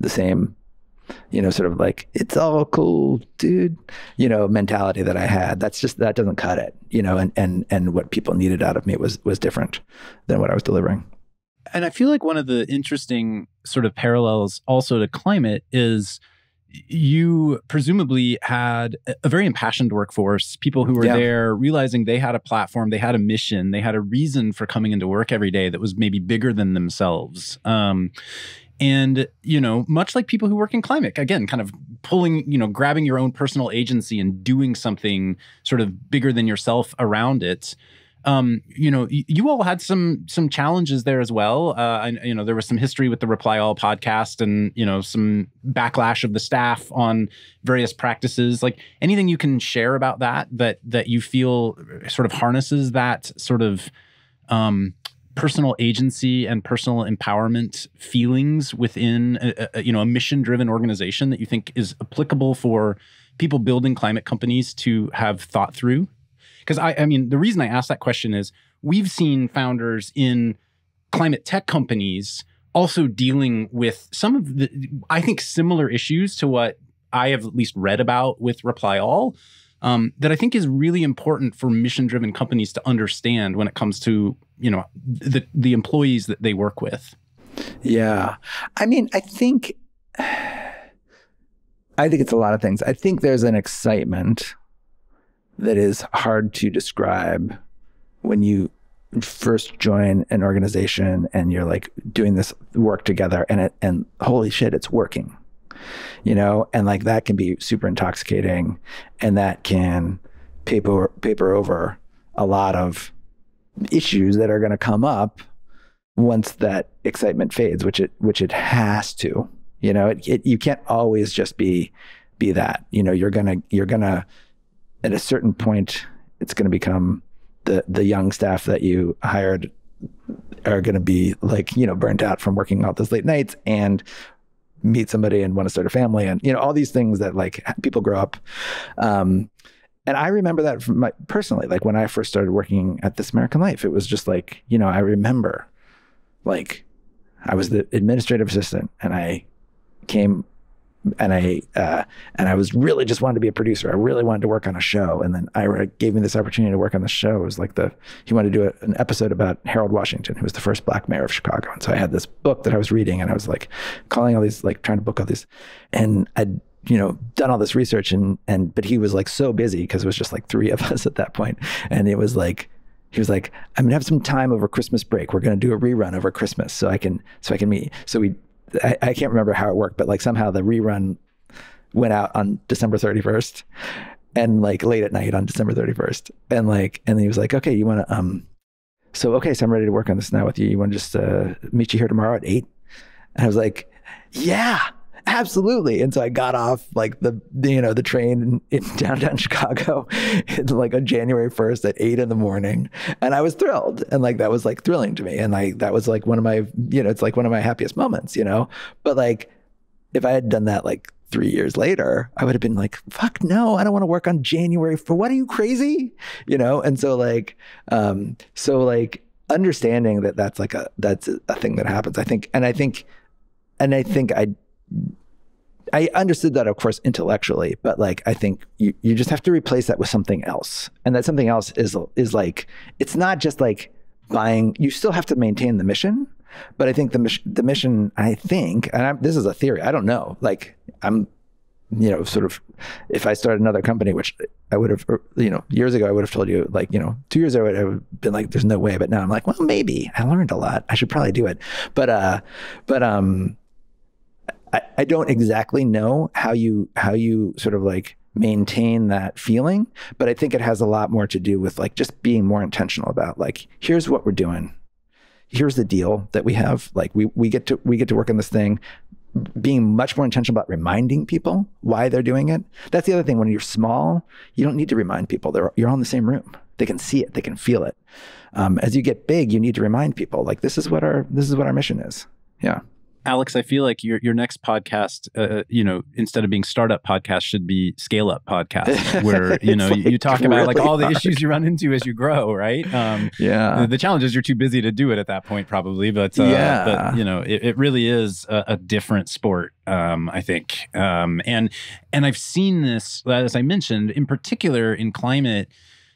the same, you know, sort of like, it's all cool, dude, you know, mentality that I had. That's just, that doesn't cut it, you know, and, and, and what people needed out of me was, was different than what I was delivering. And I feel like one of the interesting sort of parallels also to climate is you presumably had a very impassioned workforce, people who were yeah. there realizing they had a platform, they had a mission, they had a reason for coming into work every day that was maybe bigger than themselves. Um, and, you know, much like people who work in climate, again, kind of pulling, you know, grabbing your own personal agency and doing something sort of bigger than yourself around it. Um, you know, you all had some some challenges there as well. Uh, I, you know, there was some history with the Reply All podcast, and you know, some backlash of the staff on various practices. Like, anything you can share about that that that you feel sort of harnesses that sort of um, personal agency and personal empowerment feelings within a, a, you know a mission-driven organization that you think is applicable for people building climate companies to have thought through. Because I, I mean, the reason I asked that question is we've seen founders in climate tech companies also dealing with some of the, I think, similar issues to what I have at least read about with Reply All, um, that I think is really important for mission-driven companies to understand when it comes to, you know, the, the employees that they work with. Yeah. I mean, I think, I think it's a lot of things. I think there's an excitement that is hard to describe when you first join an organization and you're like doing this work together and it, and holy shit, it's working, you know? And like that can be super intoxicating, and that can paper, paper over a lot of issues that are going to come up once that excitement fades, which it, which it has to, you know, it, it, you can't always just be, be that, you know, you're going to, you're going to, at a certain point, it's going to become the the young staff that you hired are going to be like, you know, burnt out from working all those late nights and meet somebody and want to start a family. And, you know, all these things that like people grow up. Um, and I remember that from my, personally, like when I first started working at This American Life, it was just like, you know, I remember like I was the administrative assistant and I came and I, uh, and I was really just wanted to be a producer. I really wanted to work on a show. And then Ira gave me this opportunity to work on the show. It was like the, he wanted to do a, an episode about Harold Washington, who was the first black mayor of Chicago. And so I had this book that I was reading and I was like calling all these, like trying to book all these. And I'd, you know, done all this research and, and, but he was like so busy because it was just like three of us at that point. And it was like, he was like, I'm gonna have some time over Christmas break. We're gonna do a rerun over Christmas so I can, so I can meet. So we, I, I can't remember how it worked, but like somehow the rerun went out on December thirty-first and like late at night on December thirty-first. And like, and he was like, okay, you want to, um, so, okay, so I'm ready to work on this now with you. You want to just uh, meet you here tomorrow at eight? And I was like, yeah, absolutely. And so I got off like the, the you know, the train in, in downtown Chicago in, like on January first at eight in the morning. And I was thrilled. And like, that was like thrilling to me. And like, that was like one of my, you know, it's like one of my happiest moments, you know, but like, if I had done that like three years later, I would have been like, fuck no, I don't want to work on January for what, are you crazy? You know? And so like, um, so like understanding that that's like a, that's a thing that happens, I think. And I think, and I think I, I understood that, of course, intellectually, but like, I think you, you just have to replace that with something else. And that something else is, is like, it's not just like buying, you still have to maintain the mission, but I think the mission, the mission, I think, and I'm, this is a theory, I don't know, like I'm, you know, sort of, if I started another company, which I would have, you know, years ago, I would have told you like, you know, two years ago, I would have been like, there's no way. But now I'm like, well, maybe I learned a lot. I should probably do it. But, uh, but, um, I don't exactly know how you how you sort of like maintain that feeling, but I think it has a lot more to do with like just being more intentional about like, here's what we're doing. Here's the deal that we have. Like we we get to we get to work on this thing, being much more intentional about reminding people why they're doing it. That's the other thing. When you're small, you don't need to remind people. They're you're all in the same room. They can see it, they can feel it. Um, as you get big, you need to remind people like this is what our this is what our mission is. Yeah. Alex, I feel like your your next podcast, uh, you know, instead of being Startup Podcast, should be Scale Up Podcast, where you know like you talk really about like all the hard. issues you run into as you grow, right? Um, yeah. The, the challenge is you're too busy to do it at that point, probably. But uh, yeah, but, you know, it, it really is a, a different sport, um, I think. Um, and and I've seen this, as I mentioned, in particular in climate.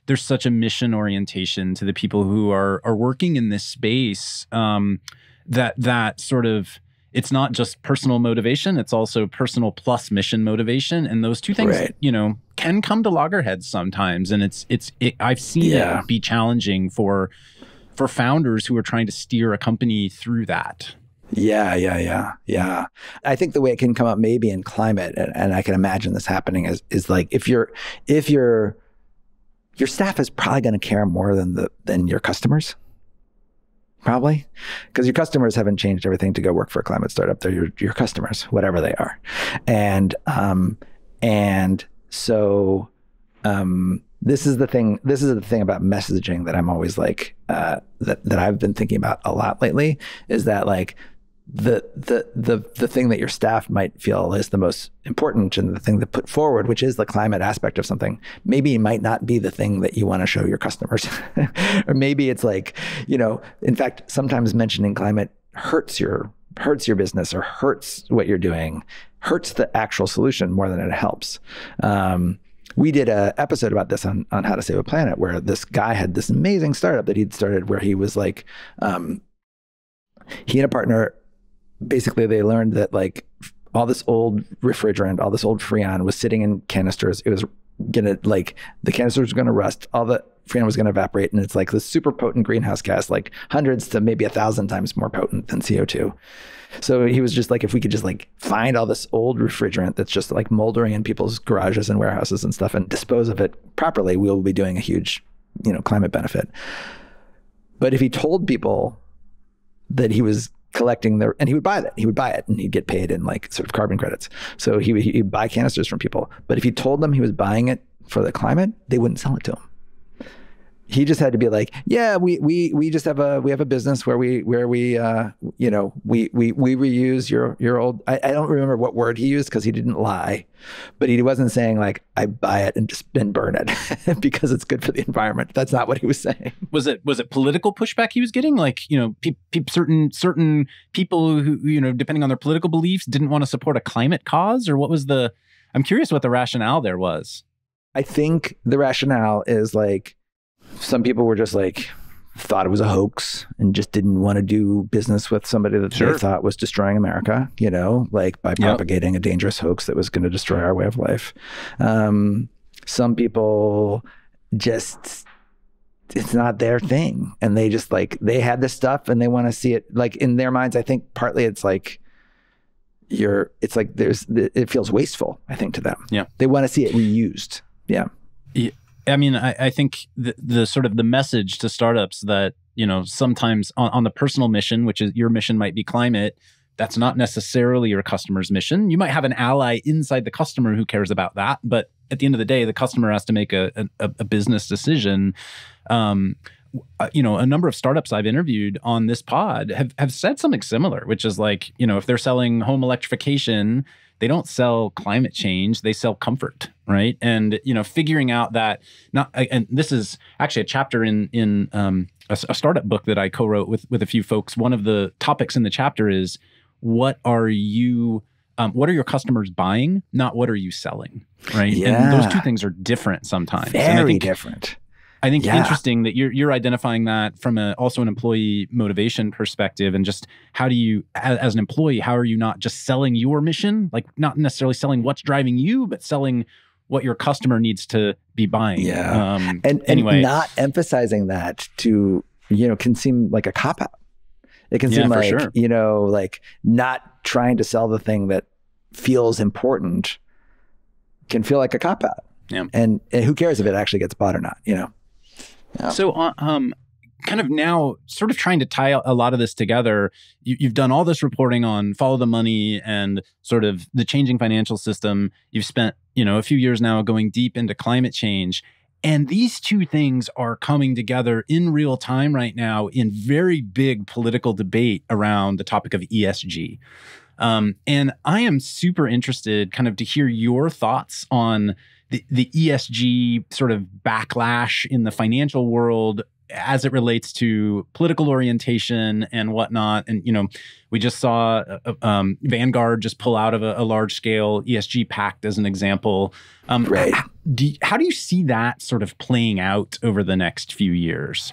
There's such a mission orientation to the people who are are working in this space um, that that sort of. it's not just personal motivation, it's also personal plus mission motivation. And those two things, right. you know, can come to loggerheads sometimes. And it's, it's, it, I've seen yeah. it be challenging for, for founders who are trying to steer a company through that. Yeah, yeah, yeah, yeah. I think the way it can come up maybe in climate, and, and I can imagine this happening, is, is like if you're, if you're, your staff is probably going to care more than the than your customers, probably, because your customers haven't changed everything to go work for a climate startup. They're your your customers, whatever they are, and um, and so um, this is the thing. This is the thing about messaging that I'm always like uh, that that I've been thinking about a lot lately, is that like. The, the the the thing that your staff might feel is the most important and the thing that put forward, which is the climate aspect of something, maybe it might not be the thing that you want to show your customers. Or maybe it's like, you know, in fact, sometimes mentioning climate hurts your hurts your business or hurts what you're doing, hurts the actual solution more than it helps. Um, we did an episode about this on, on How to Save a Planet, where this guy had this amazing startup that he'd started where he was like, um, he and a partner, basically they learned that like all this old refrigerant, all this old Freon was sitting in canisters. It was gonna like, the canisters were gonna rust, all the Freon was gonna evaporate. And it's like this super potent greenhouse gas, like hundreds to maybe a thousand times more potent than C O two. So he was just like, if we could just like find all this old refrigerant that's just like moldering in people's garages and warehouses and stuff and dispose of it properly, we'll be doing a huge, you know, climate benefit. But if he told people that he was collecting the, and he would buy that, he would buy it and he'd get paid in like sort of carbon credits. So he would, he'd buy canisters from people. But if he told them he was buying it for the climate, they wouldn't sell it to him. He just had to be like, yeah, we, we, we just have a, we have a business where we, where we, uh, you know, we, we, we reuse your, your old, I, I don't remember what word he used because he didn't lie, but he wasn't saying like, I buy it and just and burn it because it's good for the environment. That's not what he was saying. Was it, was it political pushback he was getting? Like, you know, pe pe certain, certain people who, you know, depending on their political beliefs, didn't want to support a climate cause, or what was the, I'm curious what the rationale there was. I think the rationale is like, some people were just like, thought it was a hoax and just didn't want to do business with somebody that sure. they thought was destroying America, you know, like by propagating yep. a dangerous hoax that was going to destroy our way of life. Um, some people just, it's not their thing. And they just like, they had this stuff and they want to see it like in their minds. I think partly it's like, you're, it's like there's, it feels wasteful, I think, to them. Yeah. They want to see it reused. Yeah. Yeah. I mean, I, I think the, the sort of the message to startups that, you know, sometimes on, on the personal mission, which is your mission might be climate, that's not necessarily your customer's mission. You might have an ally inside the customer who cares about that. But at the end of the day, the customer has to make a, a, a business decision. Um, you know, a number of startups I've interviewed on this pod have, have said something similar, which is like, you know, if they're selling home electrification, they don't sell climate change, they sell comfort, right? And, you know, figuring out that not, and this is actually a chapter in, in um, a, a startup book that I co-wrote with, with a few folks. One of the topics in the chapter is, what are you, um, what are your customers buying? Not what are you selling, right? Yeah. And those two things are different sometimes. Very and I think, different. I think yeah. it's interesting that you're, you're identifying that from a, also an employee motivation perspective, and just how do you, as, as an employee, how are you not just selling your mission? Like not necessarily selling what's driving you, but selling what your customer needs to be buying. Yeah. Um, and, anyway. and not emphasizing that to, you know, can seem like a cop-out. It can yeah, seem like, sure. you know, like not trying to sell the thing that feels important can feel like a cop-out. Yeah. And, and who cares if it actually gets bought or not, you know? Yeah. So um, kind of now sort of trying to tie a lot of this together, you, you've done all this reporting on Follow the Money and sort of the changing financial system. You've spent, you know, a few years now going deep into climate change. And these two things are coming together in real time right now in very big political debate around the topic of E S G. Um, and I am super interested kind of to hear your thoughts on The, the E S G sort of backlash in the financial world as it relates to political orientation and whatnot. And, you know, we just saw uh, um, Vanguard just pull out of a, a large scale E S G pact as an example. Um, right. How do you, how do you see that sort of playing out over the next few years?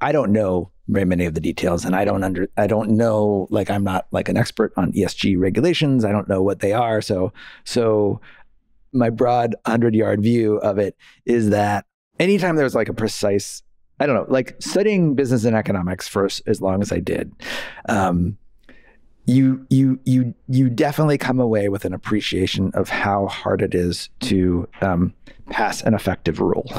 I don't know very many of the details, and I don't under, I don't know, like I'm not like an expert on E S G regulations. I don't know what they are. So, so my broad hundred-yard view of it is that anytime there's like a precise, I don't know, like studying business and economics for as long as I did, um, you you you you definitely come away with an appreciation of how hard it is to um, pass an effective rule.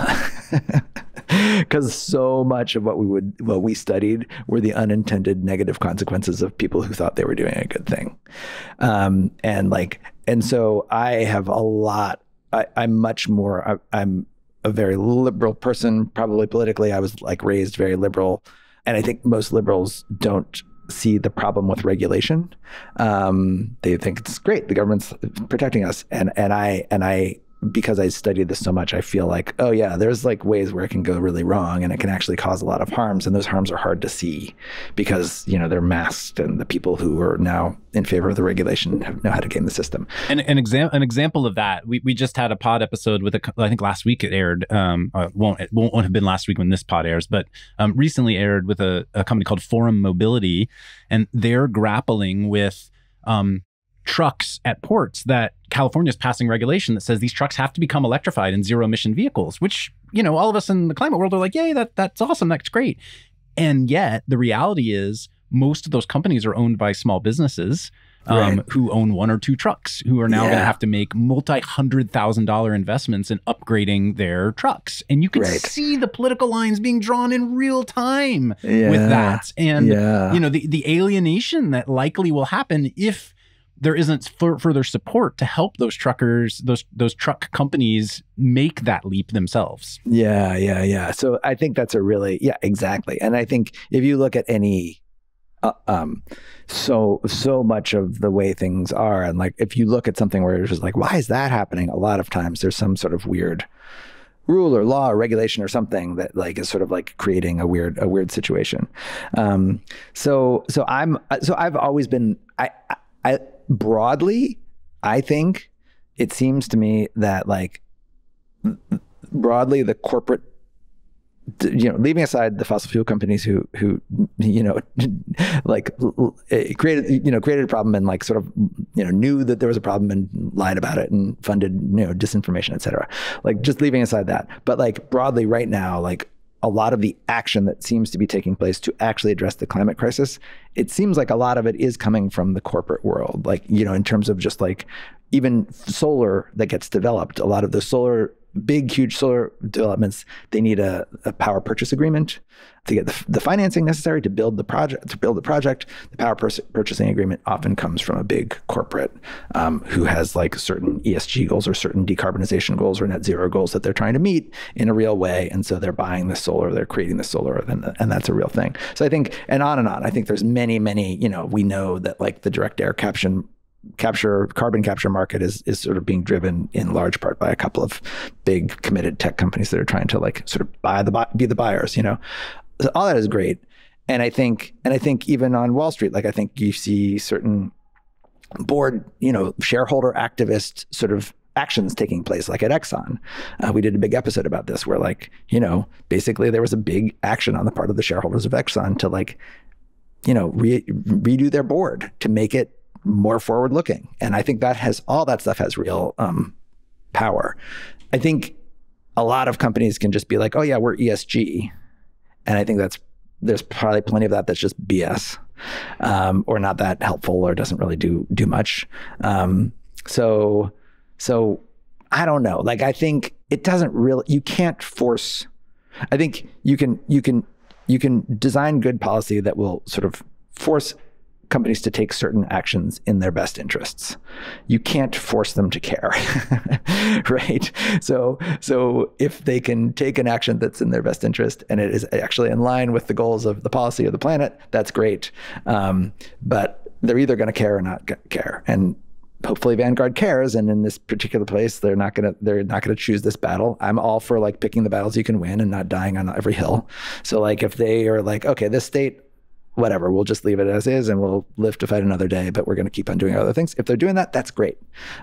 Because so much of what we would, what we studied were the unintended negative consequences of people who thought they were doing a good thing. Um, and like, and so I have a lot, I, I'm much more, I, I'm a very liberal person, probably politically. I was like raised very liberal. And I think most liberals don't see the problem with regulation. Um, they think it's great. The government's protecting us. And, and I, and I, because I studied this so much, I feel like, oh yeah, there's like ways where it can go really wrong and it can actually cause a lot of harms. And those harms are hard to see because, you know, they're masked, and the people who are now in favor of the regulation have, know how to game the system. And an, exam an example of that, we, we just had a pod episode with, a, I think last week it aired, um, uh, won't, it won't, won't have been last week when this pod airs, but um, recently aired with a, a company called Forum Mobility, and they're grappling with um, trucks at ports that California is passing regulation that says these trucks have to become electrified and zero emission vehicles, which, you know, all of us in the climate world are like, yay, that, that's awesome. That's great. And yet the reality is most of those companies are owned by small businesses um, right. who own one or two trucks, who are now yeah. going to have to make multi-hundred thousand dollar investments in upgrading their trucks. And you can right. see the political lines being drawn in real time yeah. with that. And, yeah. you know, the, the alienation that likely will happen if there isn't further support to help those truckers, those those truck companies make that leap themselves. Yeah, yeah, yeah. So I think that's a really, yeah, exactly. And I think if you look at any, uh, um, so so much of the way things are, and like if you look at something where it's just like, why is that happening? A lot of times there's some sort of weird rule or law or regulation or something that like is sort of like creating a weird a weird situation. Um, so so I'm so I've always been I I. I broadly, I think it seems to me that like broadly the corporate, you know, leaving aside the fossil fuel companies who, who, you know, like created, you know, created a problem and like sort of, you know, knew that there was a problem and lied about it and funded, you know, disinformation, et cetera. Like just leaving aside that, but like broadly right now, like a lot of the action that seems to be taking place to actually address the climate crisis, it seems like a lot of it is coming from the corporate world. Like, you know, in terms of just like even solar that gets developed, a lot of the solar, big, huge solar developments, they need a, a power purchase agreement to get the, the financing necessary to build the project, to build the project. The power purchasing agreement often comes from a big corporate um, who has like certain E S G goals or certain decarbonization goals or net zero goals that they're trying to meet in a real way. And so they're buying the solar, they're creating the solar, and, and that's a real thing. So I think, and on and on, I think there's many, many, you know, we know that like the direct air caption capture carbon capture market is is sort of being driven in large part by a couple of big committed tech companies that are trying to like sort of buy the be the buyers, you know. So all that is great, and I think and I think even on Wall Street, like I think you see certain board, you know, shareholder activist sort of actions taking place, like at Exxon. Uh, we did a big episode about this where like, you know, basically there was a big action on the part of the shareholders of Exxon to like, you know, re redo their board to make it more forward looking. And I think that has, all that stuff has real um, power. I think a lot of companies can just be like, oh yeah, we're E S G. And I think that's, there's probably plenty of that that's just B S um, or not that helpful or doesn't really do, do much. Um, so, so I don't know. Like, I think it doesn't really, you can't force, I think you can, you can, you can design good policy that will sort of force companies to take certain actions in their best interests. You can't force them to care, right? So, so if they can take an action that's in their best interest and it is actually in line with the goals of the policy of the planet, that's great. Um, but they're either going to care or not care. And hopefully Vanguard cares. And in this particular place, they're not going to, they're not going to choose this battle. I'm all for like picking the battles you can win and not dying on every hill. So like if they are like, okay, this state, whatever, we'll just leave it as is and we'll live to fight another day, but we're going to keep on doing other things. If they're doing that, that's great.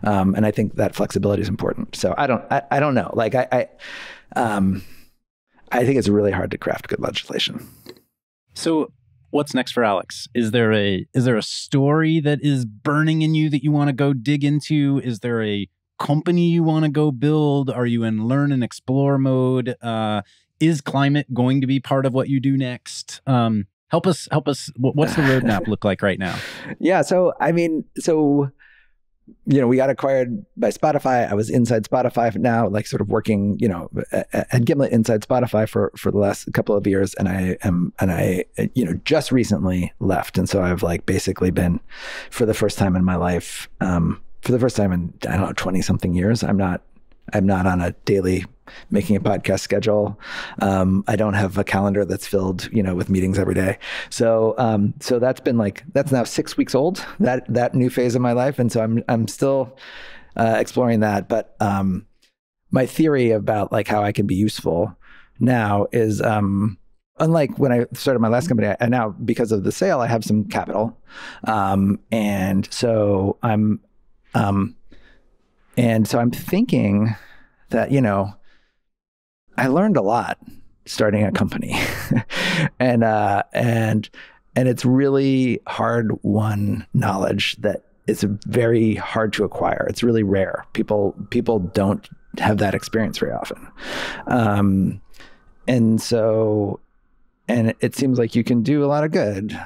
Um, and I think that flexibility is important. So I don't, I, I don't know. Like I, I, um, I think it's really hard to craft good legislation. So what's next for Alex? Is there a is there a story that is burning in you that you want to go dig into? Is there a company you want to go build? Are you in learn and explore mode? Uh, is climate going to be part of what you do next? Um, help us, help us. What's the roadmap look like right now? Yeah. So, I mean, so, you know, we got acquired by Spotify. I was inside Spotify now, like sort of working, you know, at Gimlet inside Spotify for, for the last couple of years. And I am, and I, you know, just recently left. And so I've like basically been for the first time in my life, um, for the first time in, I don't know, twenty something years, I'm not, I'm not on a daily making a podcast schedule. Um, I don't have a calendar that's filled, you know, with meetings every day. So, um, so that's been like, that's now six weeks old, that, that new phase of my life. And so I'm, I'm still, uh, exploring that. But, um, my theory about like how I can be useful now is, um, unlike when I started my last company, I, I now, because of the sale, I have some capital. Um, and so I'm, um, And so I'm thinking that, you know, I learned a lot starting a company and, uh, and, and it's really hard won knowledge that it's very hard to acquire. It's really rare. People, people don't have that experience very often. Um, and so, and it seems like you can do a lot of good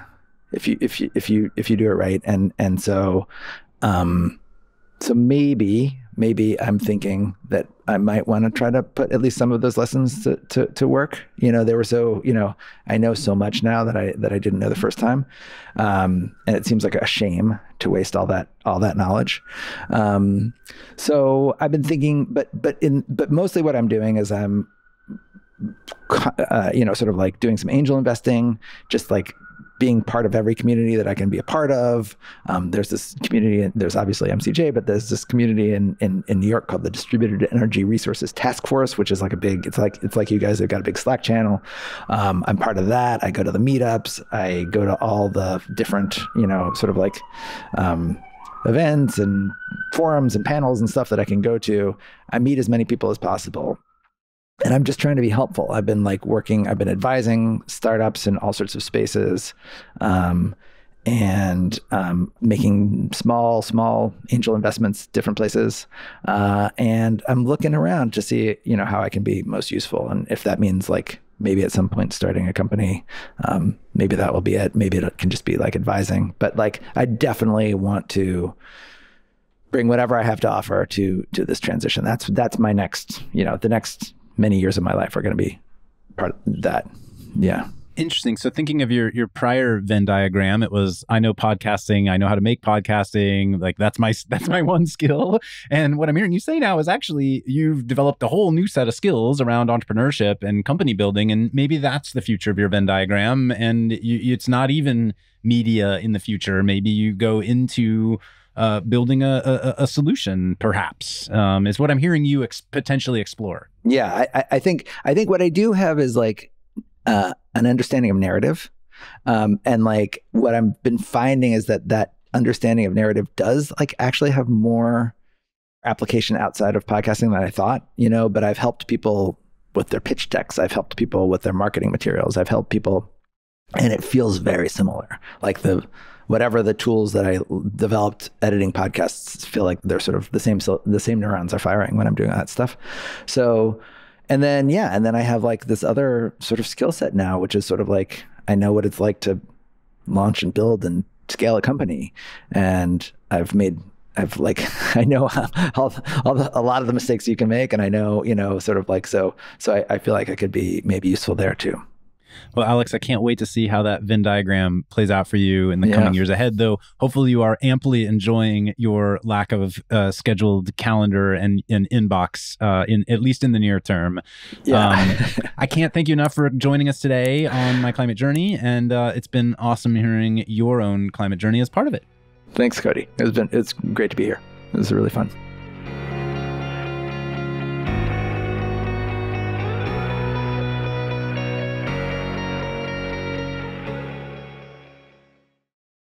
if you, if you, if you, if you do it right. And, and so, um, so maybe, Maybe I'm thinking that I might want to try to put at least some of those lessons to, to, to work. You know, they were so, you know, I know so much now that I, that I didn't know the first time. Um, and it seems like a shame to waste all that, all that knowledge. Um, so I've been thinking, but, but in, but mostly what I'm doing is I'm, uh, you know, sort of like doing some angel investing, just like being part of every community that I can be a part of. Um, there's this community, there's obviously M C J, but there's this community in, in, in New York called the Distributed Energy Resources Task Force, which is like a big, it's like, it's like you guys have got a big Slack channel. Um, I'm part of that. I go to the meetups. I go to all the different, you know, sort of like um, events and forums and panels and stuff that I can go to. I meet as many people as possible. And I'm just trying to be helpful. I've been like working, I've been advising startups in all sorts of spaces, um, and um, making small, small angel investments, different places. Uh, and I'm looking around to see, you know, how I can be most useful. And if that means like maybe at some point starting a company, um, maybe that will be it. Maybe it can just be like advising, but like, I definitely want to bring whatever I have to offer to, to this transition. That's, that's my next, you know, the next many years of my life are going to be part of that. Yeah. Interesting. So thinking of your, your prior Venn diagram, it was, I know podcasting, I know how to make podcasting. Like that's my, that's my one skill. And what I'm hearing you say now is actually you've developed a whole new set of skills around entrepreneurship and company building. And maybe that's the future of your Venn diagram. And you, it's not even media in the future. Maybe you go into uh, building a, a, a solution, perhaps, um, is what I'm hearing you ex potentially explore. Yeah, I, I think I think what I do have is like uh, an understanding of narrative, um, and like what I've been finding is that that understanding of narrative does like actually have more application outside of podcasting than I thought, you know. But I've helped people with their pitch decks. I've helped people with their marketing materials. I've helped people, and it feels very similar. Like the whatever the tools that I developed editing podcasts feel like they're sort of the same, the same neurons are firing when I'm doing all that stuff. So, and then, yeah. And then I have like this other sort of skill set now, which is sort of like, I know what it's like to launch and build and scale a company. And I've made, I've like, I know all, all the, a lot of the mistakes you can make. And I know, you know, sort of like, so, so I, I feel like I could be maybe useful there too. Well, Alex, I can't wait to see how that Venn diagram plays out for you in the yeah. coming years ahead, though. Hopefully you are amply enjoying your lack of uh, scheduled calendar and, and inbox, uh, in, at least in the near term. Yeah. Um, I can't thank you enough for joining us today on My Climate Journey. And uh, it's been awesome hearing your own climate journey as part of it. Thanks, Cody. It's been, it's great to be here. This is really fun.